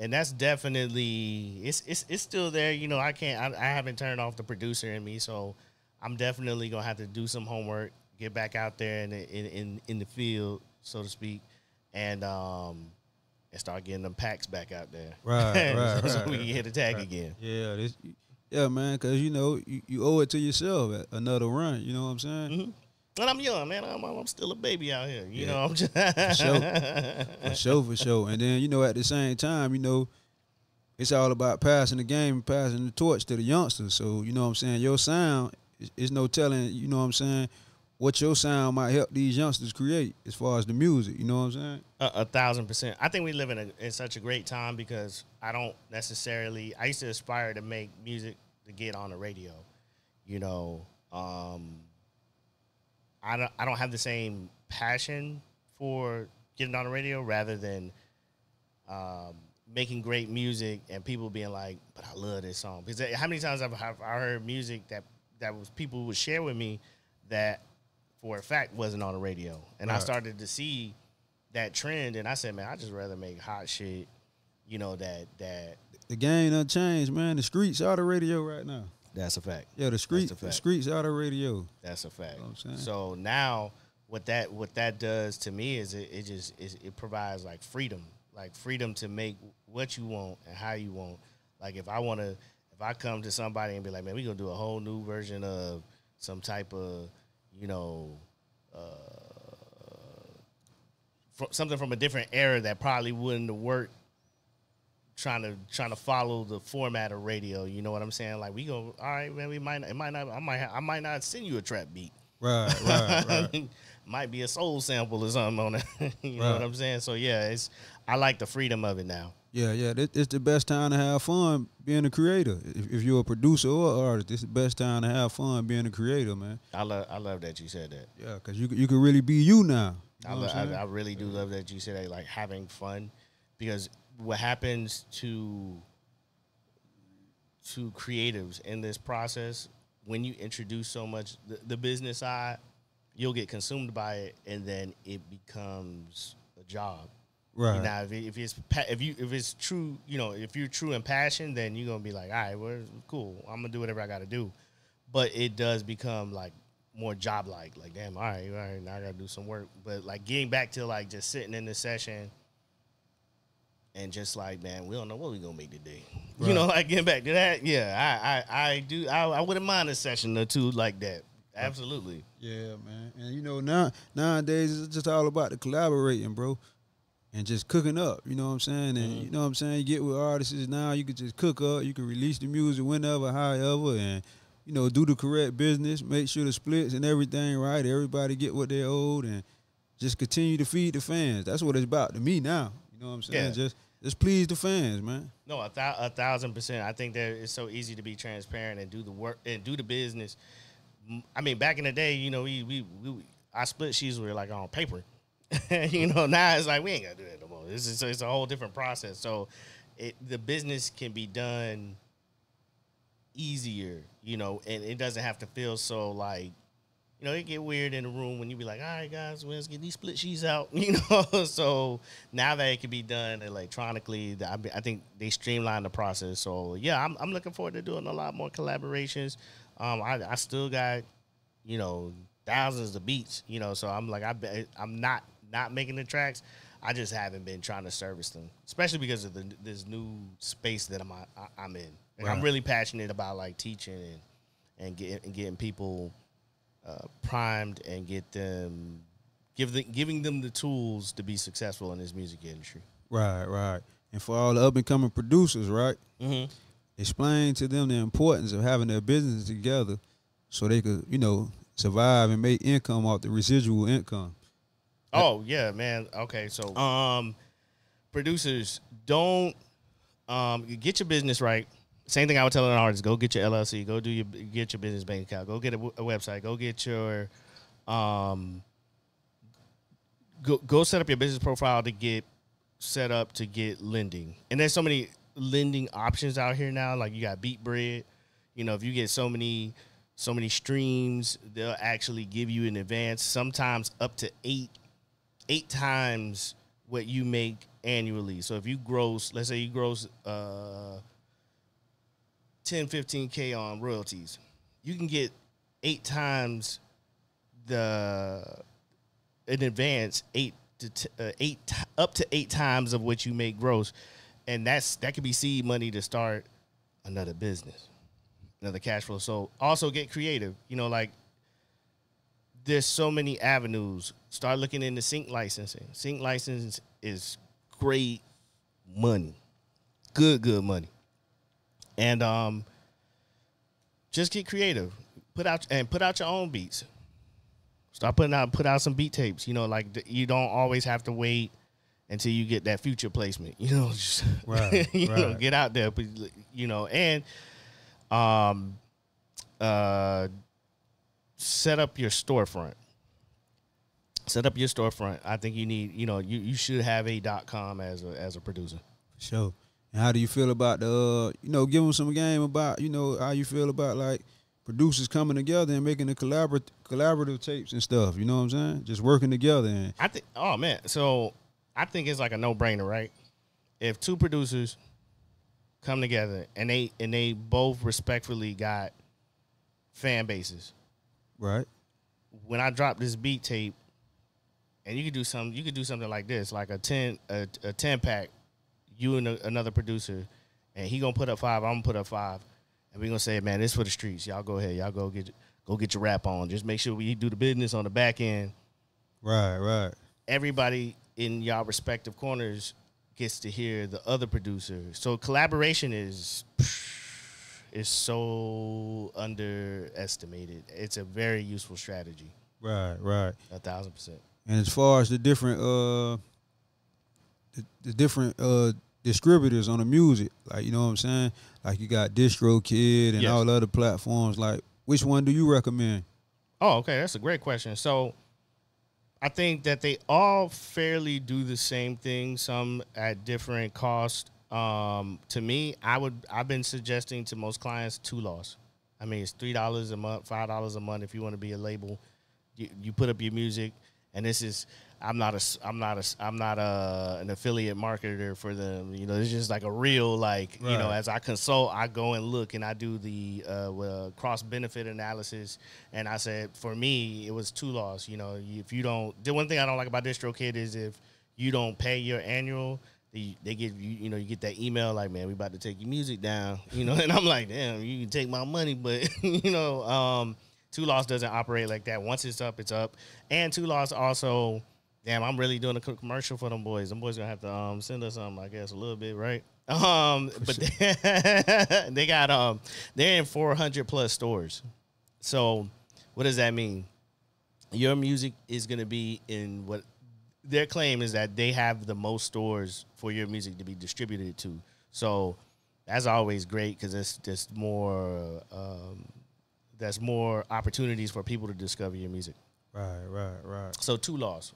and that's definitely it's still there. You know, I haven't turned off the producer in me, so I'm definitely gonna have to do some homework, get back out there in the field, so to speak, and start getting them packs back out there. Right. so we can hit the tag again. Yeah, man, because you know you owe it to yourself at another run. You know what I'm saying? Mm-hmm. And I'm young, man. I'm still a baby out here. You know, I'm just for sure. And then, you know, at the same time, you know, it's all about passing the game, passing the torch to the youngsters. So, you know what I'm saying, your sound is no telling, you know what I'm saying, what your sound might help these youngsters create as far as the music. You know what I'm saying? 1,000%. I think we live in such a great time, because I don't necessarily, I used to aspire to make music to get on the radio, you know, I don't have the same passion for getting on the radio, rather than making great music and people being like, but I love this song. Because how many times have I heard music that people would share with me that for a fact wasn't on the radio. And I started to see that trend, and I said, man, I just rather make hot shit, you know, that the game done changed, man. The streets are the radio right now. That's a fact. Yeah, the streets are the radio. That's a fact. You know so now what that does to me is it provides like freedom. Like freedom to make what you want and how you want. Like if I come to somebody and be like, man, we're gonna do a whole new version of some type of, you know, something from a different era that probably wouldn't have worked trying to follow the format of radio, you know what I'm saying? Like I might not send you a trap beat. Right. Might be a soul sample or something on it. you know what I'm saying? So yeah, I like the freedom of it now. Yeah. It's the best time to have fun being a creator. If you're a producer or an artist, it's the best time to have fun being a creator, man. I love that you said that. Yeah, because you can really be you now. You I really do love that you said that, like having fun, because what happens to creatives in this process, when you introduce so much the business side, you'll get consumed by it, and then it becomes a job. Right. Now, if it's true, you know, if you're true in passion, then you're gonna be like, all right, well, cool. I'm gonna do whatever I gotta do. But it does become like more job-like. Like, damn, all right, now I gotta do some work. But like getting back to like just sitting in the session and just like, man, we don't know what we gonna make today. Right. You know, like getting back to that. Yeah, I wouldn't mind a session or two like that. Absolutely. Yeah, man. And you know, nowadays it's just all about the collaborating, bro. And just cooking up, you know what I'm saying? And you know what I'm saying? You get with artists now, you can just cook up, you can release the music whenever, however, and, you know, do the correct business, make sure the splits and everything right, everybody get what they owed, and just continue to feed the fans. That's what it's about to me now, you know what I'm saying? Yeah. Just please the fans, man. No, 1,000%. I think that it's so easy to be transparent and do the work and do the business. I mean, back in the day, you know, I split sheets were like on paper. You know, now it's like we ain't gotta do that no more. It's a whole different process. So the business can be done easier, you know, and it doesn't have to feel so like, you know, it get weird in the room when you be like, all right, guys, well, let's get these split sheets out, you know. So now that it can be done electronically, I think they streamline the process. So yeah, I'm looking forward to doing a lot more collaborations. I still got, you know, thousands of beats, you know, so I'm like, I'm not making the tracks. I just haven't been trying to service them, especially because of this new space that I'm in. Like, right. I'm really passionate about like teaching and getting people primed and giving them the tools to be successful in this music industry. Right. And for all the up and coming producers, right? Mm-hmm. Explain to them the importance of having their business together so they could, you know, survive and make income off the residual income. Oh, yeah, man. Okay, so producers, don't get your business right. Same thing I would tell an artist, go get your LLC, get your business bank account, go get a website, go get your go set up your business profile to get set up to get lending. And there's so many lending options out here now, like you got BeatBread. You know, if you get so many streams, they'll actually give you in advance, sometimes up to eight times what you make annually. So if you gross, let's say you gross 10, 15K on royalties, you can get 8 times in advance, up to 8 times of what you make gross. And that could be seed money to start another business, another cash flow. So also get creative. You know, like there's so many avenues. Start looking into sync licensing. Sync license is great money, good money. And just get creative. Put out your own beats. Start put out some beat tapes. You know, like you don't always have to wait until you get that future placement, you know, just you know, get out there, you know, and set up your storefront. I think you need, you know, you should have a .com as a producer. Sure. And how do you feel about the, you know, give them some game about, you know, how you feel about like producers coming together and making the collaborative tapes and stuff. You know what I'm saying? Just working together. And I think, oh man, so I think it's like a no-brainer, right? If two producers come together and they both respectfully got fan bases, right? When I drop this beat tape, and you could do something like this, like a 10 pack, you and another producer, and he gonna put up 5, I'm gonna put up 5, and we gonna say, man, this for the streets. Y'all go ahead, y'all go get your rap on. Just make sure we do the business on the back end. Right, right. Everybody in y'all respective corners gets to hear the other producer. So collaboration is so underestimated. It's a very useful strategy. Right, right. 1,000%. And as far as the different distributors on the music, like, you know what I'm saying? Like, you got DistroKid and all other platforms. Like, which one do you recommend? Oh, okay. That's a great question. So I think that they all fairly do the same thing, some at different cost. To me, I've been suggesting to most clients Two Lows. I mean, it's $3 a month, $5 a month if you want to be a label. You put up your music, and this is I'm not an affiliate marketer for them. You know, it's just like a real, like, right. You know, as I consult, I go and look and I do the cross benefit analysis. And I said, for me, it was Two Lows. You know, if you don't, the one thing I don't like about DistroKid is if you don't pay your annual, they give you, you know, you get that email like, man, we about to take your music down, you know, and I'm like, damn, you can take my money, but you know, Two Lows doesn't operate like that. Once it's up, it's up. And Two Lows also, damn, I'm really doing a commercial for them boys. Them boys gonna have to send us something, I guess, a little bit, right? But they got they're in 400+ stores. So what does that mean? Your music is gonna be in what? Their claim is that they have the most stores for your music to be distributed to. So that's always great because it's just more, that's more opportunities for people to discover your music. Right, right, right. So Two Lows.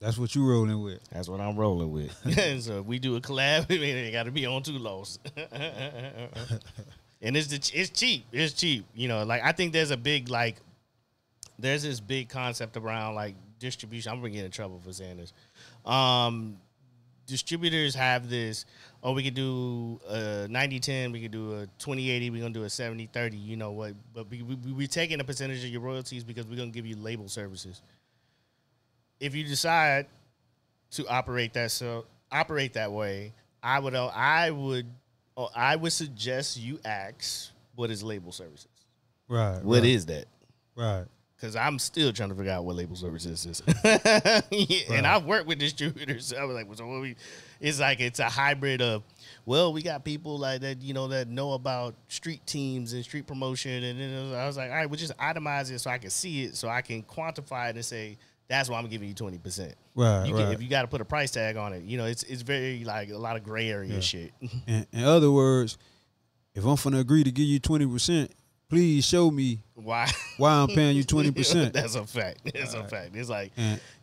That's what you rolling with. That's what I'm rolling with. So if we do a collab, it got to be on Two Lows. And it's cheap. It's cheap. You know, like, I think there's a big, like, there's this big concept around, like, distribution. I'm gonna get in trouble for saying this. Distributors have this, oh, we could do a 90-10, we could do a 20-80, we're gonna do a 70-30, you know what? But we're taking a percentage of your royalties because we're gonna give you label services. If you decide to operate that way, I would suggest you ask, what is label services? Right. What is that? Right. Because I'm still trying to figure out what label services is. Yeah, right. And I've worked with distributors. So I was like, well, so what we, it's like it's a hybrid of, well, we got people like that, you know, that know about street teams and street promotion. And then I was like, all right, we'll just itemize it so I can see it, so I can quantify it and say, that's why I'm giving you 20%. Right, you can, right. If you got to put a price tag on it, you know, it's very, like, a lot of gray area shit. In other words, if I'm going to agree to give you 20%, please show me why I'm paying you 20%. That's a fact. That's a fact. It's like,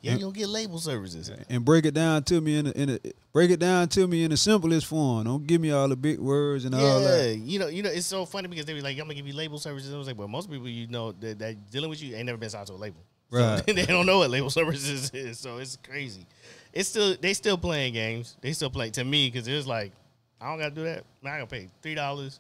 you don't get label services. And break it down to me in the simplest form. Don't give me all the big words and all that. You know, it's so funny because they were like, I'm gonna give you label services. And I was like, well, most people, you know, that dealing with you ain't never been signed to a label. Right. So they don't know what label services is. So it's crazy. It's still, they still playing games. They still play, to me, because it's like, I don't gotta do that. Man, I gotta pay $3.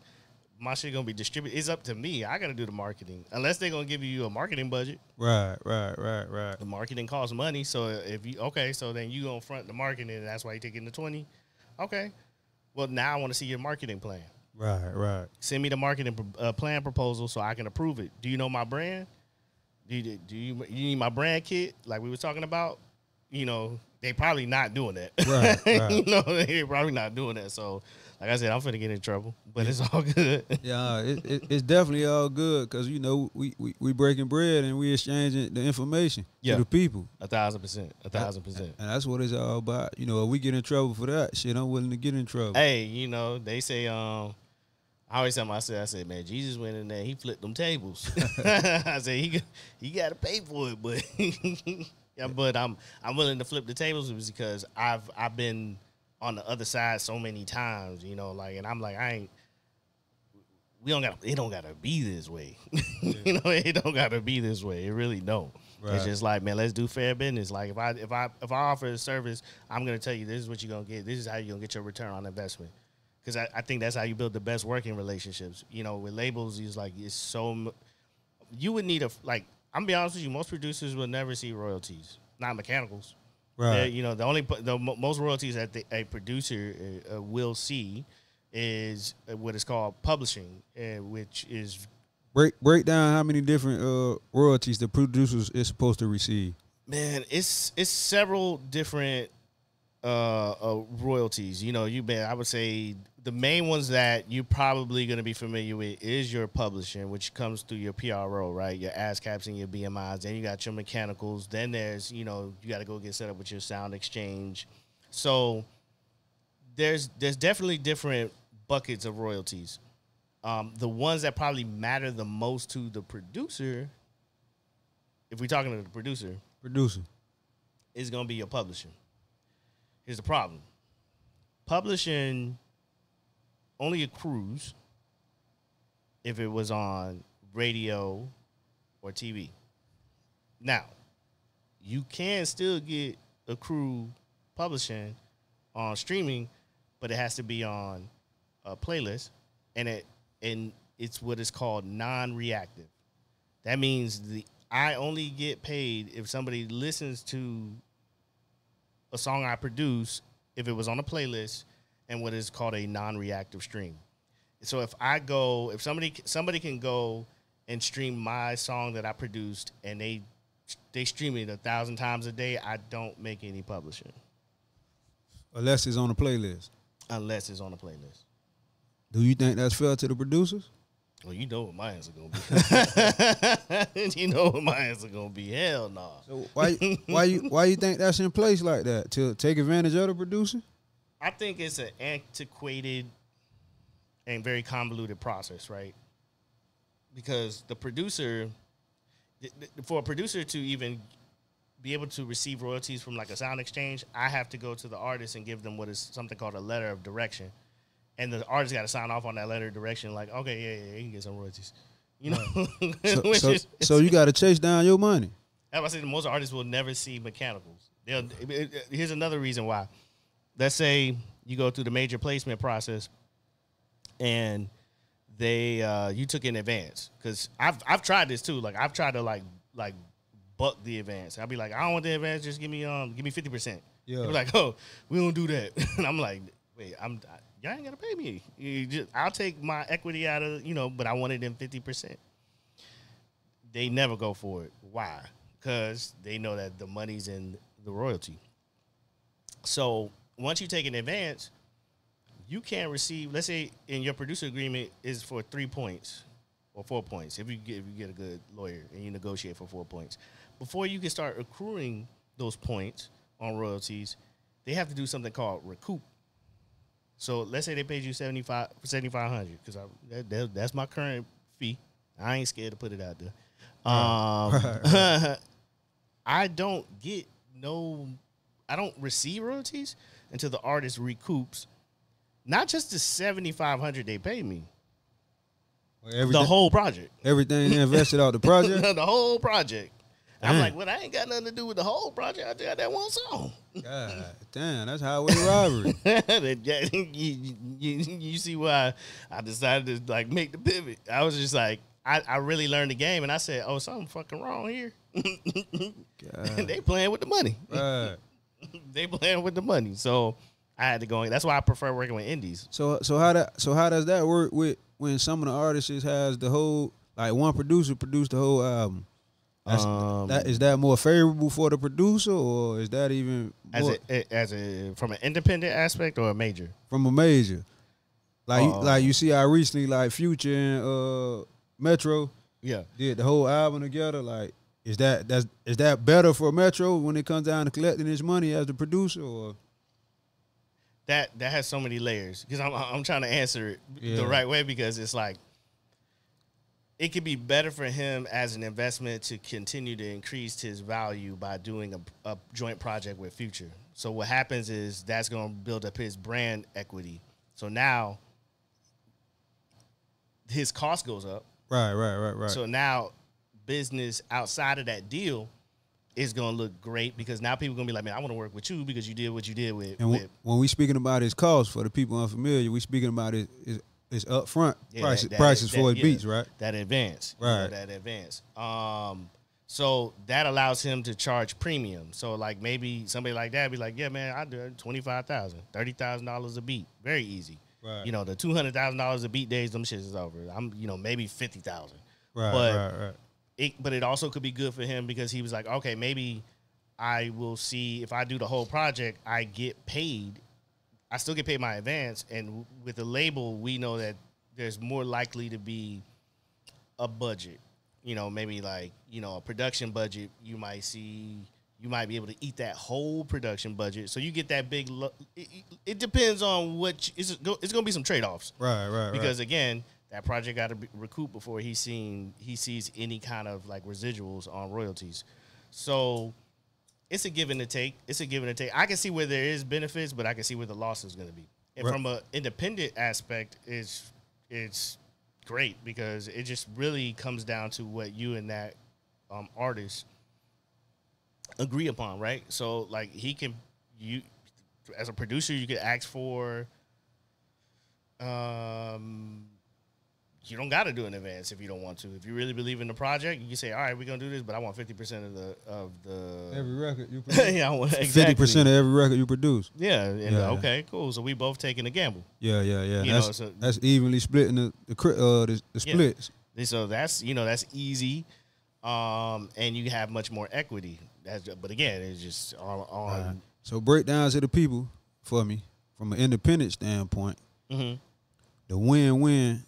My shit gonna be distributed. It's up to me. I gotta do the marketing. Unless they're gonna give you a marketing budget. Right, right, right, right. The marketing costs money. So if you, okay, so then you gonna front the marketing, and that's why you taking the 20. Okay. Well, now I want to see your marketing plan. Right, right. Send me the marketing plan proposal so I can approve it. Do you know my brand? Do you need my brand kit? Like we were talking about. You know, they probably not doing that. Right, right. You know, they probably not doing that. So, like I said, I'm finna get in trouble, but it's all good. Yeah, it's definitely all good because, you know, we breaking bread and we exchanging the information to the people. 1,000%, 1,000%. And that's what it's all about. You know, if we get in trouble for that shit, I'm willing to get in trouble. Hey, you know, they say, I always tell myself, I said, man, Jesus went in there, he flipped them tables. I said, he got to pay for it, but yeah, but I'm willing to flip the tables because I've been on the other side so many times, you know, like, and I'm like, we don't got. It don't gotta be this way. You know, it don't gotta be this way. It really don't. Right. It's just like, man, let's do fair business. Like if I offer a service, I'm gonna tell you this is what you're gonna get. This is how you're gonna get your return on investment. Because I think that's how you build the best working relationships. You know, with labels, it's like it's so. You would need a like. I'm gonna be honest with you. Most producers will never see royalties, not mechanicals. Right. They're, you know, the most royalties that a producer will see is what is called publishing, which is break down how many different royalties the producers is supposed to receive. Man, it's several different royalties. You know, I would say. The main ones that you're probably going to be familiar with is your publishing, which comes through your PRO, right? Your ASCAPs and your BMIs. Then you got your mechanicals. Then there's, you know, you got to go get set up with your Sound Exchange. So there's definitely different buckets of royalties. The ones that probably matter the most to the producer, if we're talking to the producer, is going to be your publishing. Here's the problem. Publishing only accrues if it was on radio or TV. Now, you can still get accrued publishing on streaming, but it has to be on a playlist, and it's what is called non-reactive. That means I only get paid if somebody listens to a song I produce if it was on a playlist. And what is called a non-reactive stream. So if somebody can go and stream my song that I produced, and they stream it 1,000 times a day, I don't make any publishing. Unless it's on a playlist. Unless it's on a playlist. Do you think that's fair to the producers? Well, you know what my answer gonna be. You know what my answer gonna be. Hell no. Nah. So why you think that's in place like that, to take advantage of the producer? I think it's an antiquated and very convoluted process, right? Because for a producer to even be able to receive royalties from like a Sound Exchange, I have to go to the artist and give them what is something called a letter of direction. And the artist got to sign off on that letter of direction like, okay, yeah, you can get some royalties. You know? So you got to chase down your money. That's why I say most artists will never see mechanicals. Here's another reason why. Let's say you go through the major placement process, and they you took an advance, because I've tried this too. Like I've tried to like buck the advance. I'll be like, I don't want the advance. Just give me 50%. Yeah. They're like, oh, we don't do that. And I'm like, wait, y'all ain't gotta pay me. I'll take my equity out of but I wanted them 50%. They never go for it. Why? Because they know that the money's in the royalty. So once you take an advance, you can't receive. Let's say in your producer agreement is for 3 points or 4 points. If you get a good lawyer and you negotiate for 4 points, before you can start accruing those points on royalties, they have to do something called recoup. So let's say they paid you $7,500, because that's my current fee. I ain't scared to put it out there. Right. I don't receive royalties until the artist recoups not just the $7,500 they pay me, the whole project. Everything they invested out the project? The whole project. Damn. I'm like, well, I ain't got nothing to do with the whole project. I just got that one song. God damn, that's highway robbery. You see why I decided to like make the pivot. I was just like, I really learned the game, and I said, oh, something fucking wrong here. And they playing with the money. Right. They playing with the money, so I had to go in. That's why I prefer working with indies. So how does that work with when some of the artists has the whole, like one producer produced the whole album? Is that more favorable for the producer, or is that even more, from an independent aspect or a major? From a major, like you see, I recently like Future and Metro, yeah, did the whole album together, like. Is that better for Metro when it comes down to collecting his money as the producer, or that has so many layers? Because I'm trying to answer it the right way, because it's like it could be better for him as an investment to continue to increase his value by doing a joint project with Future. So what happens is that's going to build up his brand equity. So now his cost goes up. Right. So now business outside of that deal is going to look great because now people are going to be like, man, I want to work with you because you did what you did with. And when we speaking about his cost, for the people unfamiliar, we speaking about his upfront prices for his beats, right? That advance. Right. That advance. So that allows him to charge premium. So like maybe somebody like that be like, yeah, man, I do $25,000, $30,000 a beat. Very easy. Right. You know, the $200,000 a beat days, them shits is over. I'm, you know, maybe 50,000. Right, but right. But it also could be good for him because he was like, okay, maybe I will see if I do the whole project, I get paid. I still get paid my advance, and with the label, we know that there's more likely to be a budget. You know, maybe like, you know, a production budget. You might see, you might be able to eat that whole production budget, so you get that big. It depends on what it's going to be some trade offs, right? Because again, that project got to recoup before he sees any kind of like residuals on royalties, so. It's a give and a take. I can see where there is benefits, but I can see where the loss is going to be. And from an independent aspect, it's great because it just really comes down to what you and that artist agree upon, right? So, like, you as a producer, you could ask for you don't got to do in advance if you don't want to. If you really believe in the project, you can say, all right, we're going to do this, but I want 50% of the every record you produce. Yeah, I want exactly. 50% of every record you produce. Yeah. Okay, cool. So we both taking a gamble. Yeah. That's evenly splitting the splits. Yeah. So that's easy. And you have much more equity. But again, it's just all right. So breakdowns of the people for me from an independent standpoint, the win-win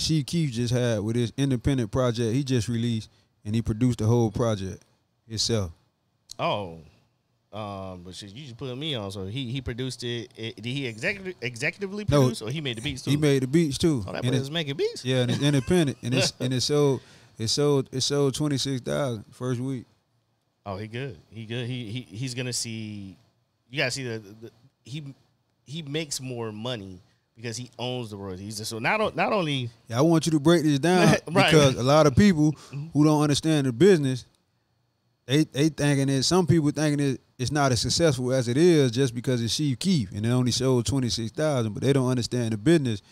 She Keith just had with his independent project he just released, and he produced the whole project himself. Oh, but shit, you just put me on. So he produced it. Did he executively produce, or he made the beats too? He made the beats too. Oh, that brother's making beats. Yeah, and it's independent, and it sold 26,000 first week. Oh, he good. He good. He's gonna see. You gotta see he makes more money. Because he owns the royalties. So not only... Yeah, I want you to break this down right. Because a lot of people who don't understand the business, they thinking that some people thinking that it's not as successful as it is just because it's Chief Keef and it only sold 26,000, but they don't understand the business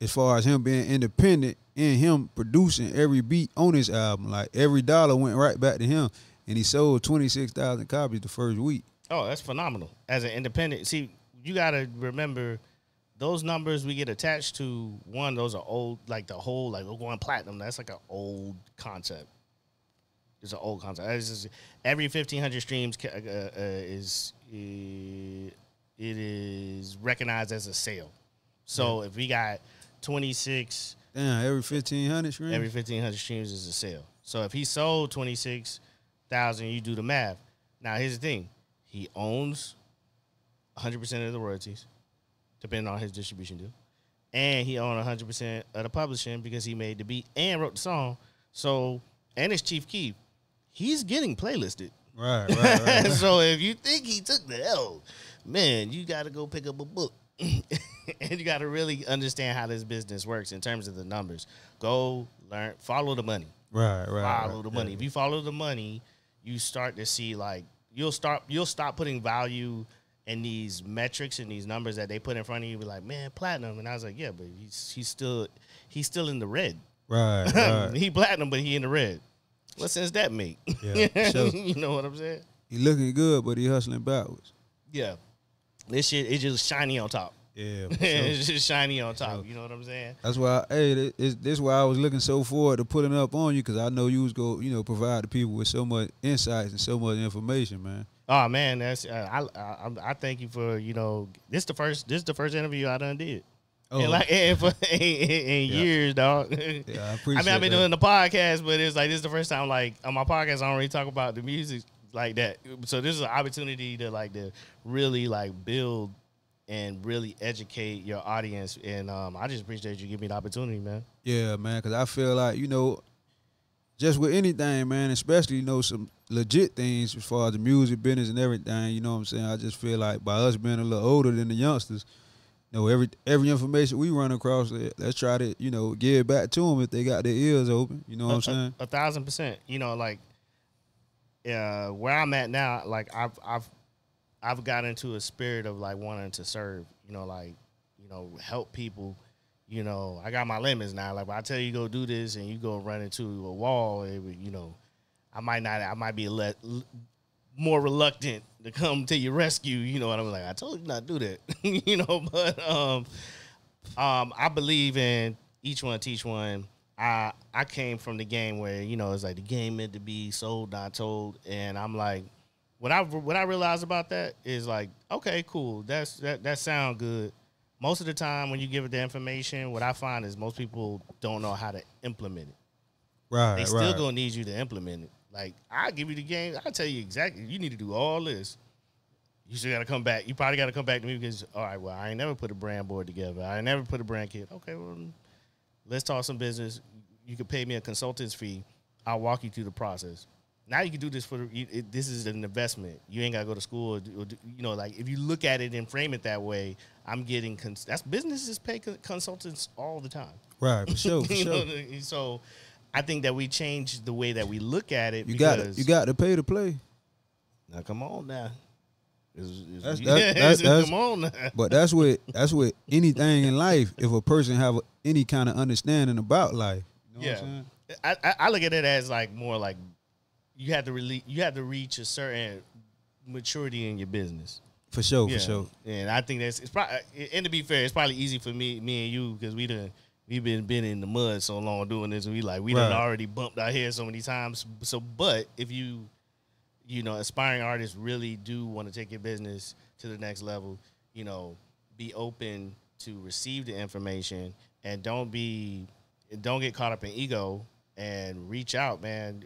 as far as him being independent and him producing every beat on his album. Like, every dollar went right back to him, and he sold 26,000 copies the first week. Oh, that's phenomenal. As an independent... See, you got to remember... Those numbers we get attached to, one, those are old, like the whole, like we're going platinum. That's like an old concept. It's an old concept. Just, every 1,500 streams is recognized as a sale. So if we got 26. Damn, every 1,500 streams? Every 1,500 streams is a sale. So if he sold 26,000, you do the math. Now, here's the thing. He owns 100% of the royalties. Depending on his distribution deal. And he owned 100% of the publishing because he made the beat and wrote the song. So, and it's Chief Keef. He's getting playlisted. Right. So if you think he took the L, man, you got to go pick up a book. And you got to really understand how this business works in terms of the numbers. Go learn. Follow the money. Right. Follow the money. Yeah. If you follow the money, you start to see, like, you'll stop putting value and these metrics and these numbers that they put in front of you, be like, man, platinum. And I was like, yeah, but he's still in the red. Right. He platinum, but he in the red. What sense that make? Yeah, sure. You know what I'm saying? He looking good, but he hustling backwards. Yeah. This shit, it's just shiny on top. Yeah, sure. It's just shiny on top. Sure. You know what I'm saying? That's why, this why I was looking so forward to putting up on you, because I know you was going to, you know, provide the people with so much insights and so much information, man. Oh man, that's I thank you for, you know, this is the first interview I done did. Oh. And for years, dog. Yeah, I appreciate. I mean, I've been doing the podcast, but it's like this is the first time, like, on my podcast I don't really talk about the music like that. So this is an opportunity to really build and really educate your audience, and I just appreciate you giving me the opportunity, man. Yeah, man, because I feel like, you know, just with anything, man, especially, you know, some legit things as far as the music business and everything, you know what I'm saying? I just feel like by us being a little older than the youngsters, you know, every information we run across, let's try to, you know, give back to them if they got their ears open. You know what I'm saying? 1,000%. You know, like where I'm at now, like I've got into a spirit of like wanting to serve. You know, like, you know, help people. You know, I got my limits now. Like, if I tell you go do this and you go run into a wall, it would, you know, I might be more reluctant to come to your rescue. You know what I'm like? I told you not to do that. You know, but I believe in each one teach one. I came from the game where, you know, it's like the game meant to be sold, not told, and I'm like, what I realized about that is like, okay, cool, that sound good. Most of the time when you give it the information, what I find is most people don't know how to implement it. Right, they still gonna need you to implement it. Like, I'll give you the game. I'll tell you exactly. You need to do all this. You still got to come back. You probably got to come back to me because, all right, well, I ain't never put a brand board together. I ain't never put a brand kit. Okay, well, let's talk some business. You could pay me a consultant's fee. I'll walk you through the process. Now you can do this this is an investment. You ain't got to go to school. You know, like, if you look at it and frame it that way, I'm getting businesses pay consultants all the time. Right, for sure, for sure. Know, so I think that we changed the way that we look at it. You got to pay to play. Now, come on now. Come on now. But that's with anything in life, if a person have any kind of understanding about life. You know what I'm saying? I look at it as like more like, you have to reach a certain maturity in your business. For sure, for sure. And I think that's and to be fair, it's probably easy for me and you, because we've been in the mud so long doing this, and we done already bumped our heads so many times. So, but if you know, aspiring artists really do want to take your business to the next level, you know, be open to receive the information and don't get caught up in ego and reach out, man.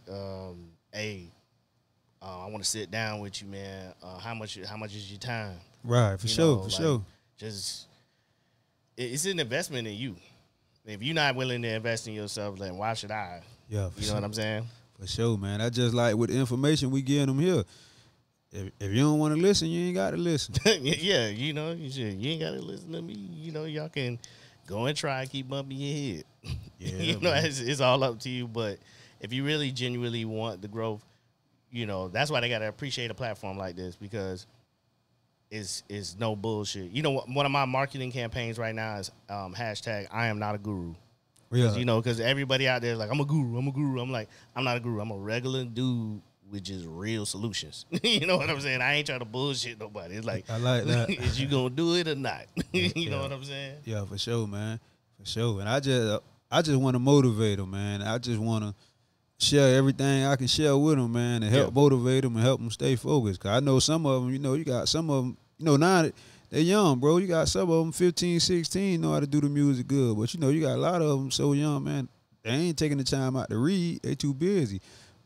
Hey, I want to sit down with you, man. How much is your time? Right, for sure, for sure. Just, it's an investment in you. If you're not willing to invest in yourself, then why should I? Yeah, for sure. You know what I'm saying? For sure, man. I just like with the information we getting them here. If you don't want to listen, you ain't got to listen. Yeah, you know, you ain't got to listen to me. You know, y'all can go and try and keep bumping your head. Yeah, you know, it's all up to you, but if you really genuinely want the growth, you know, that's why they got to appreciate a platform like this, because it's no bullshit. You know, one of my marketing campaigns right now is hashtag I am not a guru. Yeah. You know, because everybody out there is like, I'm a guru, I'm a guru. I'm like, I'm not a guru. I'm a regular dude with just real solutions. You know what I'm saying? I ain't trying to bullshit nobody. It's like, I like that. Is you going to do it or not? You know what I'm saying? Yeah, for sure, man. For sure. And I just want to motivate them, man. I just want to share everything I can share with them, man, and help motivate them and help them stay focused. Because I know some of them, you know, you got some of them, you know, now they're young, bro. You got some of them 15, 16, know how to do the music good. But, you know, you got a lot of them so young, man, they ain't taking the time out to read. They too busy.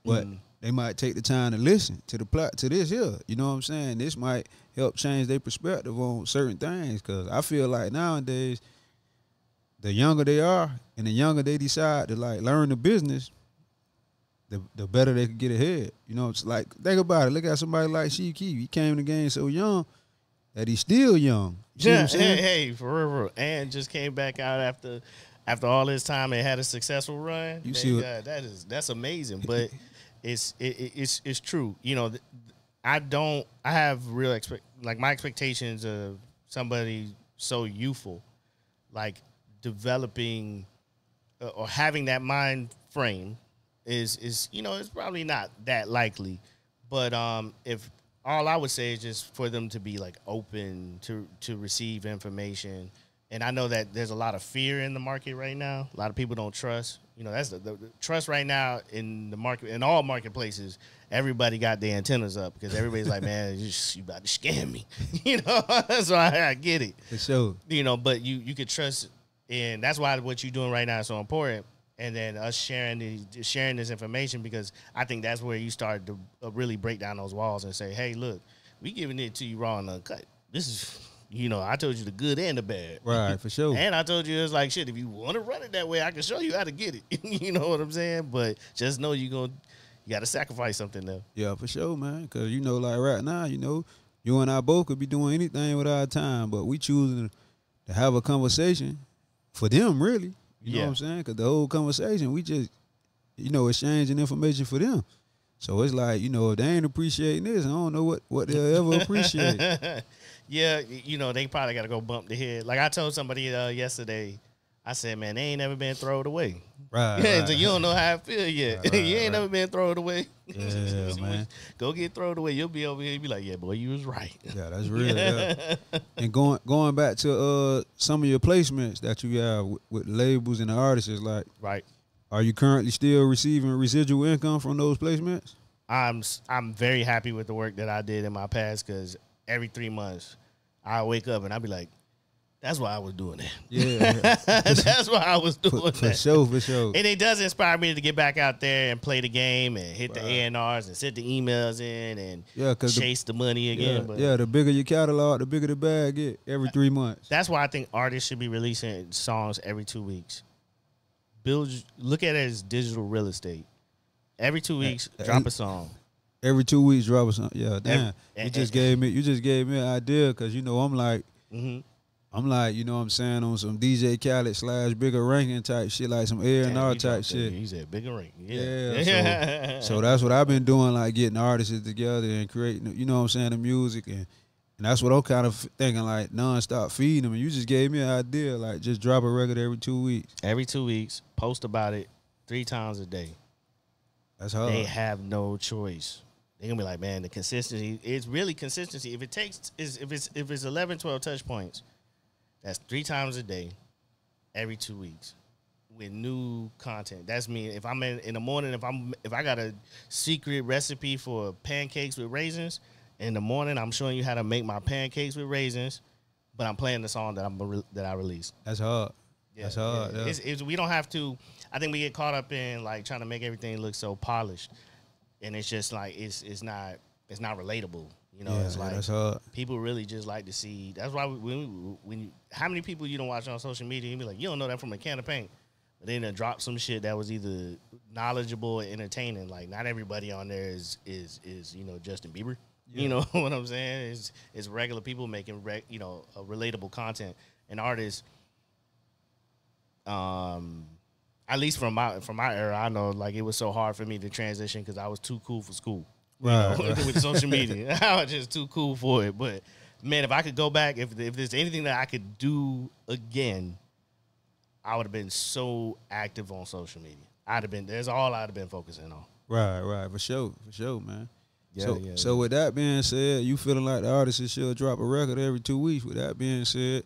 But they might take the time to listen to the plot, to this here. You know what I'm saying? This might help change their perspective on certain things. Because I feel like nowadays, the younger they are and the younger they decide to, like, learn the business, the better they could get ahead. You know, it's like, think about it. Look at somebody like Sheik. He came in the game so young that he's still young. You know what I'm saying? Hey, for real. And just came back out after all this time and had a successful run. You see, that's amazing. But it's true. You know, I have real my expectations of somebody so youthful, like developing or having that mind frame. Is you know, it's probably not that likely, but if all I would say is just for them to be like open to receive information. And I know that there's a lot of fear in the market right now. A lot of people don't trust. You know, that's the trust right now in the market, in all marketplaces. Everybody got their antennas up because everybody's like, man, you about to scam me. You know, so I get it. For sure. You know, but you could trust, and that's why what you're doing right now is so important. And then us sharing this information, because I think that's where you start to really break down those walls and say, hey, look, we giving it to you raw and uncut. This is, you know, I told you the good and the bad. Right, for sure. And I told you, it's like, shit, if you want to run it that way, I can show you how to get it. You know what I'm saying? But just know you got to sacrifice something though. Yeah, for sure, man. Because, you know, like right now, you know, you and I both could be doing anything with our time, but we choosing to have a conversation for them, really. You know what I'm saying? Because the whole conversation, we just, you know, exchanging information for them. So it's like, you know, if they ain't appreciating this, I don't know what they'll ever appreciate. Yeah, you know, they probably got to go bump their head. Like I told somebody yesterday, I said, man, they ain't never been thrown away. Right. Yeah, right, so you don't know how I feel yet. Right, you ain't never been thrown away. Yeah, man. Go get thrown away. You'll be over here and be like, yeah, boy, you was right. Yeah, that's real. Yeah. And going back to some of your placements that you have with labels and the artists, is like, right. Are you currently still receiving residual income from those placements? I'm very happy with the work that I did in my past, because every 3 months I wake up and I be like, that's why I was doing that. Yeah. That's why I was doing that. For sure, for sure. And it does inspire me to get back out there and play the game and hit the A&Rs and send the emails in and chase the money again. Yeah, but yeah, the bigger your catalog, the bigger the bag get every 3 months. That's why I think artists should be releasing songs every 2 weeks. Look at it as digital real estate. Every 2 weeks, drop a song. Every 2 weeks, drop a song. Yeah, damn. You just gave me an idea, because, you know, I'm like, you know what I'm saying, on some DJ Khaled / bigger ranking type shit, like some A&R type shit. He said bigger ranking. Yeah. So that's what I've been doing, like getting artists together and creating, you know what I'm saying, the music. And that's what I'm kind of thinking, like nonstop feeding them. And you just gave me an idea, like just drop a record every 2 weeks. Every 2 weeks, post about it 3 times a day. That's hard. They have no choice. They're gonna be like, man, the consistency. It's really consistency. If it's 11, 12 touch points, that's 3 times a day, every 2 weeks, with new content. That's me. If I'm in the morning, if I got a secret recipe for pancakes with raisins, in the morning I'm showing you how to make my pancakes with raisins, but I'm playing the song that I released. That's hard. Yeah. That's hard. Yeah. We don't have to. I think we get caught up in like trying to make everything look so polished, and it's just like it's not relatable. You know, yeah, it's like that's hard. People really just like to see. That's why how many people you don't watch on social media, you be like, you don't know that from a can of paint. But then they drop some shit that was either knowledgeable or entertaining. Like not everybody on there is you know, Justin Bieber. Yeah. You know what I'm saying? It's regular people making relatable content. And artists, at least from my era, I know like it was so hard for me to transition because I was too cool for school. Right. You know, with social media, I was just too cool for it. But man, if I could go back, if there's anything that I could do again, I would have been so active on social media. That's all I'd have been focusing on. Right, for sure, man. So with that being said, you feeling like the artist should drop a record every 2 weeks. With that being said,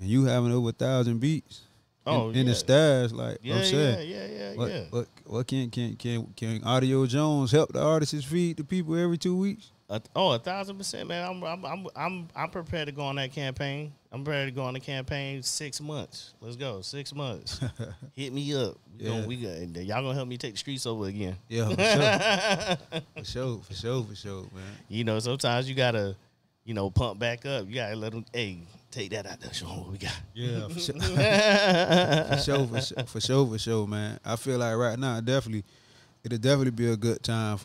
and you having over 1,000 beats in the stash, like I'm saying, What can Audio Jones help the artists feed the people every 2 weeks? 1,000%, man. I'm prepared to go on that campaign. I'm ready to go on the campaign 6 months. Let's go 6 months. Hit me up. Y'all gonna help me take the streets over again. Yeah, for sure. for sure, man. You know, sometimes you gotta, you know, pump back up. You gotta let them. Hey, take that out there. Show them what we got. Yeah, for sure. for sure, man. I feel like right now, it'll definitely be a good time.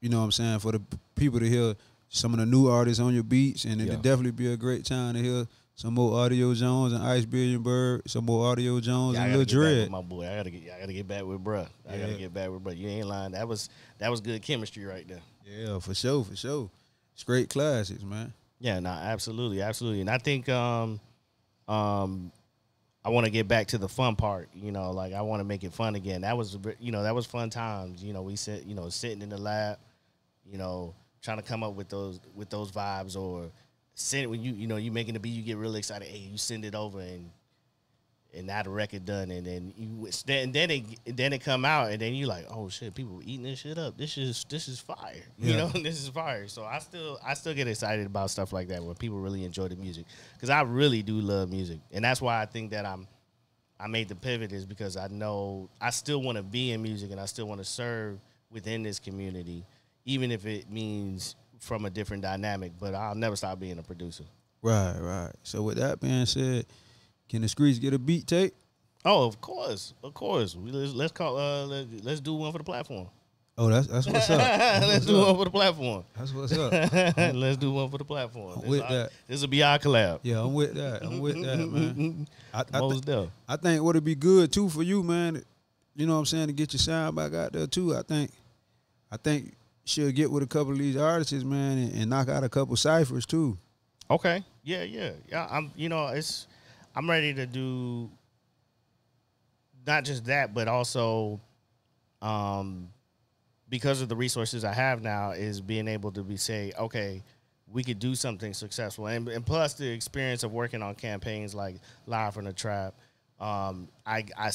You know what I'm saying, for the people to hear some of the new artists on your beats, and it'll definitely be a great time to hear some more Audio Jones and Iceberg, some more Audio Jones and Lil Dredd. My boy, I gotta get back with bruh. I gotta get back with bruh. You ain't lying. That was good chemistry right there. Yeah, for sure. It's great classics, man. Yeah, no, absolutely. And I think I want to get back to the fun part, you know, like I want to make it fun again. That was fun times. You know, we sit, you know, sitting in the lab, you know, trying to come up with those vibes, or send it when you making the beat, you get really excited. Hey, you send it over and now the record done, and then it come out, and then you like, oh shit, people eating this shit up. This is fire. Yeah. You know, this is fire. So I still get excited about stuff like that when people really enjoy the music, because I really do love music, and that's why I think that I made the pivot, is because I know I still want to be in music, and I still want to serve within this community. Even if it means from a different dynamic, but I'll never stop being a producer. Right. So with that being said, can the streets get a beat tape? Oh, of course. Let's do one for the platform. Oh, that's what's up. Let's do one for the platform. That's what's up. Let's do one for the platform. I'm with that. This will be our collab. Yeah, I'm with that. I'm with that, man. I think what would be good too for you, man. You know what I'm saying, to get your sound back out there too. I think she'll get with a couple of these artists, man, and knock out a couple ciphers too. Okay. Yeah. I'm ready to do not just that, but also, because of the resources I have now, is being able to say, okay, we could do something successful, and plus the experience of working on campaigns like Live from the Trap. I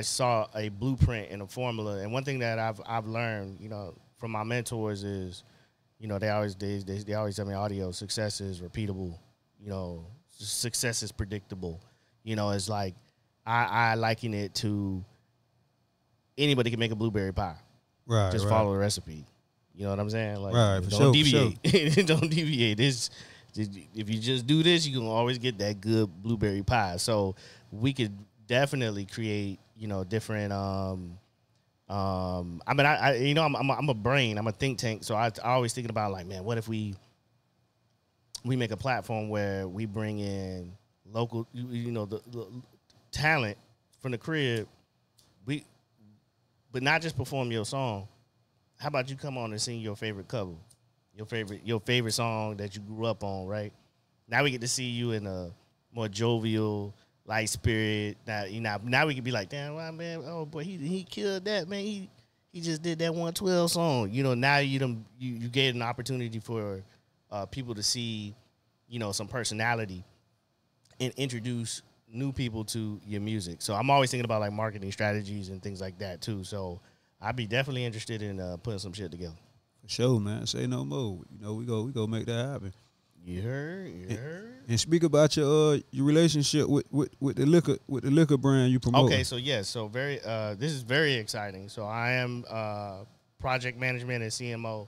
saw a blueprint and a formula, and one thing that I've learned, you know, from my mentors is, you know, they always tell me, Audio, success is repeatable, you know, success is predictable, you know. It's like I liken it to anybody can make a blueberry pie. Right, just follow the recipe. You know what I'm saying? Like, right, don't deviate. Sure. Don't deviate. If you just do this, you can always get that good blueberry pie. So we could definitely create, you know, different. I mean, I you know, I'm a brain. I'm a think tank. So I always thinking about, like, man, what if we make a platform where we bring in local, you know, the talent from the crib. But not just perform your song. How about you come on and sing your favorite cover, your favorite song that you grew up on, right? Now we get to see you in a more jovial, light spirit. Now, you know, now we can be like, damn, wow, man, oh boy, he killed that, man. He just did that 112 song, you know. Now you gave an opportunity for people to see, you know, some personality and introduce new people to your music. So I'm always thinking about, like, marketing strategies and things like that too. So I'd be definitely interested in putting some shit together. For sure, man. Say no more. You know, we go make that happen. You heard? You heard? And speak about your relationship with the liquor brand you promote. Okay, so yes, so very this is very exciting. So I am project management and CMO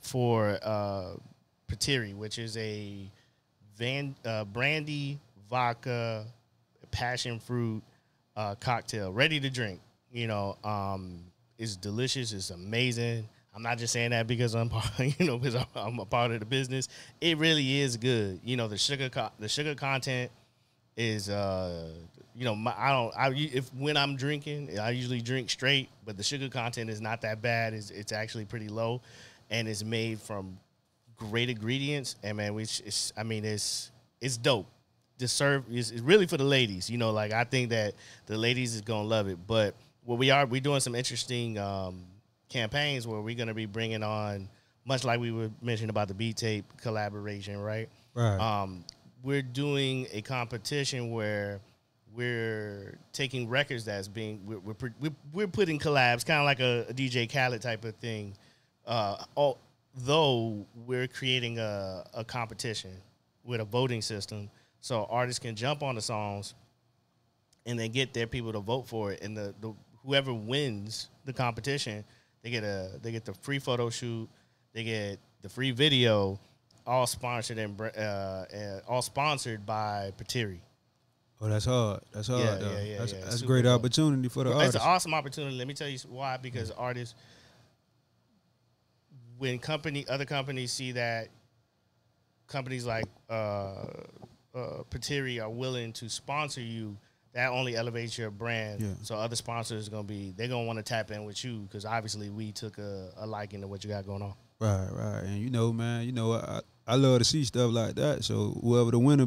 for Pateri, which is a brandy, vodka, passion fruit cocktail, ready to drink. You know, it's delicious. It's amazing. I'm not just saying that because I'm a part of the business. It really is good. You know, the sugar content is you know, when I'm drinking, I usually drink straight, but the sugar content is not that bad. It's actually pretty low, and it's made from great ingredients, and man, it's dope. The serve is really for the ladies, you know. Like, I think that the ladies is gonna love it. But what we're doing some interesting campaigns where we're gonna be bringing on, much like we were mentioning about the B-tape collaboration, right? Right. We're doing a competition where we're taking records that's being we're putting collabs, kind of like a DJ Khaled type of thing. Though we're creating a competition with a voting system, so artists can jump on the songs and they get their people to vote for it, and the whoever wins the competition, they get the free photo shoot, they get the free video, all sponsored and all sponsored by Pateri. Oh, that's hard. That's hard. Yeah. That's a great opportunity for the artists. It's an awesome opportunity. Let me tell you why. Because artists, when other companies see that companies like Pateri are willing to sponsor you, that only elevates your brand. Yeah. So other sponsors are they're gonna want to tap in with you, because obviously we took a liking to what you got going on. Right. And you know, man, you know, I love to see stuff like that. So whoever the winners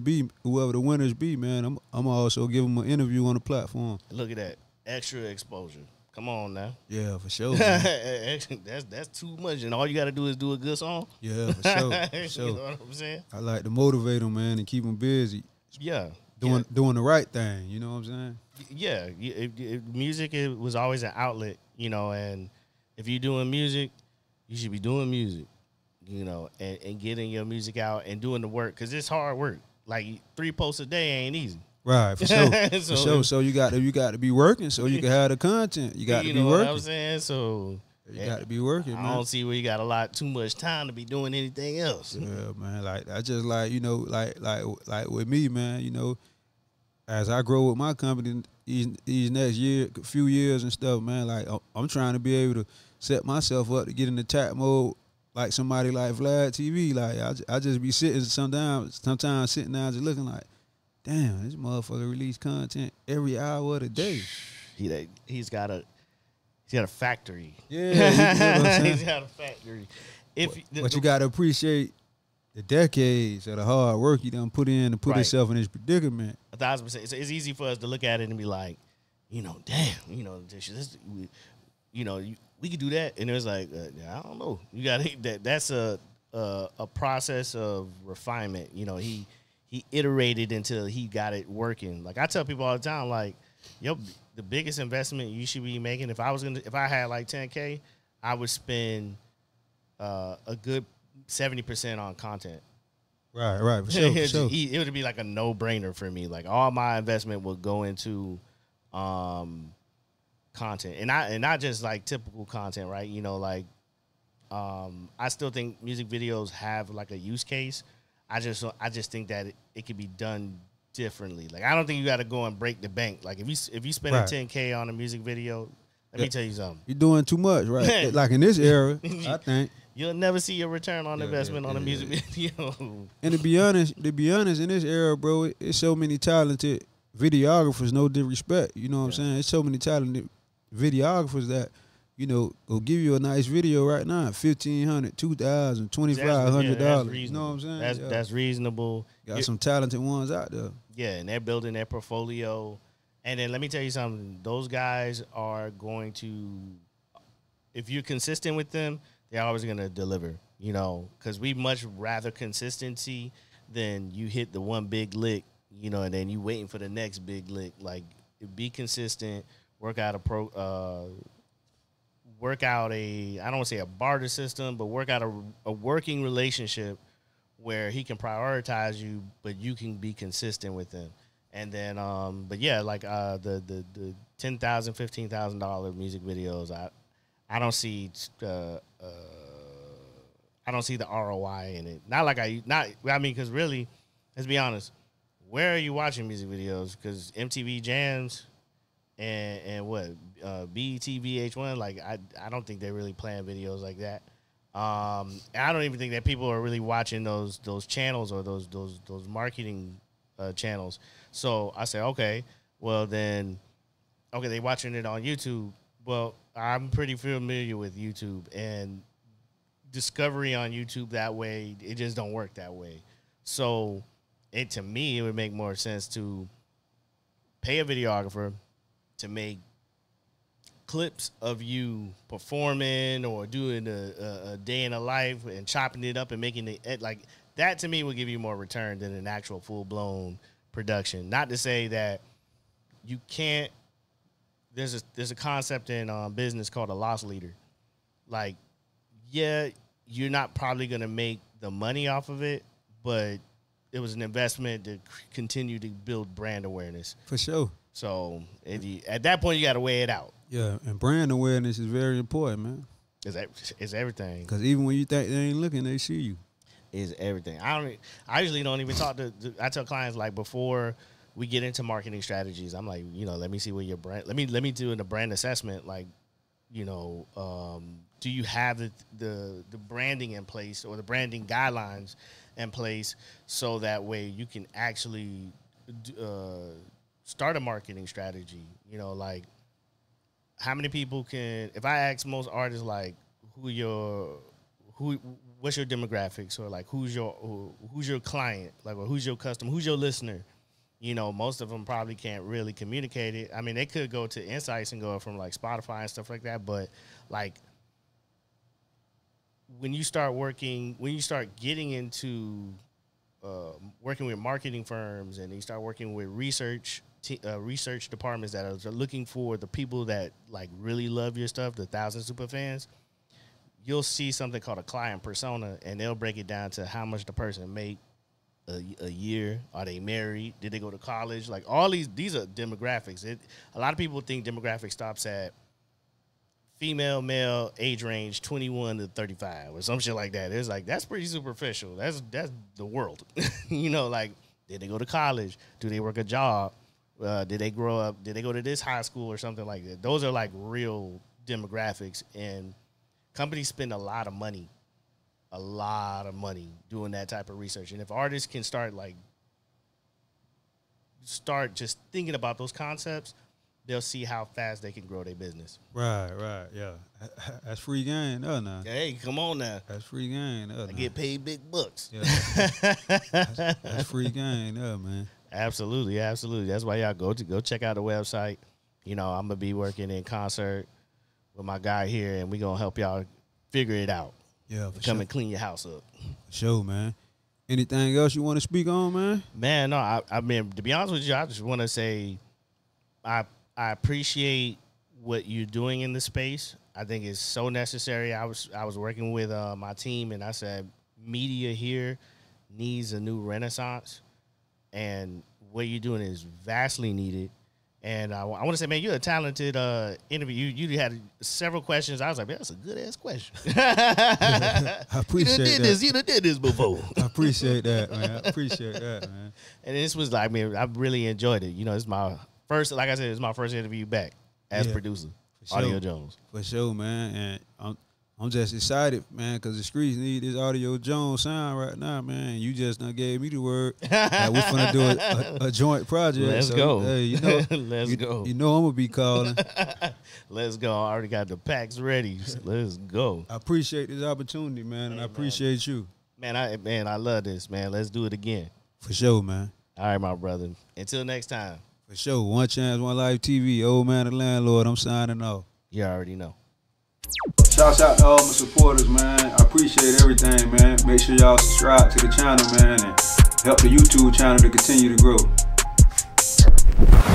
be, man, I'm also giving them an interview on the platform. Look at that extra exposure. Come on now. Yeah, for sure. that's too much, and all you got to do is do a good song. Yeah, for sure. For sure. You know what I'm saying? I like to motivate them, man, and keep them busy. Yeah. Doing the right thing, you know what I'm saying? Yeah. Music was always an outlet, you know, and if you're doing music, you should be doing music, you know, and getting your music out and doing the work, because it's hard work. Like, 3 posts a day ain't easy. Right, for sure. So you got to be working so you can have the content. You got to be working. You know what I'm saying? So you got to be working, man. I don't see where you got too much time to be doing anything else. Yeah, man. Like, I just, like, you know, like with me, man, you know, as I grow with my company, these next few years and stuff, man, like I'm trying to be able to set myself up to get in the tap mode like somebody like Vlad TV. Like I just be sitting sometimes sitting down just looking like, damn, this motherfucker release content every hour of the day. He's got a factory. Yeah, he's got a factory. But you got to appreciate the decades of the hard work you done put in to put yourself in this predicament. 1000%. So it's easy for us to look at it and be like, you know, damn, you know, we could do that. And it was like, I don't know. You got that. That's a process of refinement. You know, he iterated until he got it working. Like I tell people all the time, like, yo, the biggest investment you should be making. If I had like 10K, I would spend a good 70% on content. Right, for sure, for sure. It would be like a no-brainer for me. Like all my investment would go into content, and not just like typical content, right? You know, like I still think music videos have like a use case. I just think that it could be done differently. Like I don't think you got to go and break the bank. Like if you spend $10K on a music video, let me tell you something. You're doing too much, right? Like in this era, I think. You'll never see your return on investment on a music video. And to be honest, in this era, bro, it's so many talented videographers, no disrespect, you know what I'm saying? It's so many talented videographers that, you know, will give you a nice video right now, $1,500, $2,000, $2,500. You know what I'm saying? That's reasonable. Got some talented ones out there. Yeah, and they're building their portfolio. And then let me tell you something. Those guys are going to, if you're consistent with them, they're always going to deliver, you know, because we much rather consistency than you hit the one big lick, you know, and then you waiting for the next big lick. Like, be consistent, work out a I don't want to say a barter system, but work out a working relationship where he can prioritize you, but you can be consistent with him. And then, but yeah, like the $10,000, $15,000 music videos, I don't see the ROI in it. I mean, because really, let's be honest, where are you watching music videos? Because MTV Jams and what BET, VH1, like I don't think they're really playing videos like that. I don't even think that people are really watching those channels or those marketing channels. So I say, okay, well then, okay, they watching it on YouTube. Well, I'm pretty familiar with YouTube, and discovery on YouTube that way, it just don't work that way. So to me, it would make more sense to pay a videographer to make clips of you performing or doing a day in the life and chopping it up and making it like that. To me, would give you more return than an actual full-blown production. Not to say that you can't. There's a concept in business called a loss leader. Like, yeah, you're not probably going to make the money off of it, but it was an investment to continue to build brand awareness. For sure. So at that point, you got to weigh it out. Yeah, and brand awareness is very important, man. It's everything. Because even when you think they ain't looking, they see you. It's everything. I usually don't even talk to. I tell clients, like, before we get into marketing strategies, I'm like, you know, let me see what your brand, let me do in a brand assessment. Like, you know, do you have the branding in place or the branding guidelines in place so that way you can actually start a marketing strategy? You know, like how many people can, if I ask most artists, like what's your demographics or like who's your client, like, or who's your customer, who's your listener? You know, most of them probably can't really communicate it. I mean, they could go to insights and go from like Spotify and stuff like that. But like when you start getting into working with marketing firms and you start working with research departments that are looking for the people that like really love your stuff, the 1,000 super fans, you'll see something called a client persona, and they'll break it down to how much the person make a year. Are they married? Did they go to college? Like all these are demographics. A lot of people think demographic stops at female, male, age range 21 to 35 or some shit like that. It's like, that's pretty superficial. That's the world. You know, like, did they go to college? Do they work a job? Did they grow up? Did they go to this high school or something like that? Those are like real demographics, and companies spend a lot of money doing that type of research. And if artists can start just thinking about those concepts, they'll see how fast they can grow their business. Right, yeah. That's free game. No. Hey, come on now. That's free game. I get paid big bucks. Yeah. that's free game. No, man. Absolutely. That's why y'all go check out the website. You know, I'm going to be working in concert with my guy here, and we're going to help y'all figure it out. Yeah, for sure. Come and clean your house up. For sure, man. Anything else you want to speak on, man? Man, no. I mean, to be honest with you, I just want to say I appreciate what you're doing in this space. I think it's so necessary. I was working with my team, and I said media here needs a new renaissance, and what you're doing is vastly needed. And I want to say, man, you're a talented interview. You had several questions. I was like, man, that's a good-ass question. I appreciate that. You done did this before. I appreciate that, man. And this was like, man, I really enjoyed it. You know, it's my first, like I said, it's my first interview back as producer, Audio Jones. For sure, man. And I'm just excited, man, because the streets need this Audio Jones sound right now, man. You just done gave me the word that we're going to do a joint project. Let's go. Hey, you know, Let's go. You know I'm going to be calling. Let's go. I already got the packs ready. Let's go. I appreciate this opportunity, man, and I appreciate you. Man, I love this, man. Let's do it again. For sure, man. All right, my brother. Until next time. For sure. 1Chance 1Life TV, Old Man and Landlord. I'm signing off. You already know. Shouts out to all my supporters, man. I appreciate everything, man. Make sure y'all subscribe to the channel, man, and help the YouTube channel to continue to grow.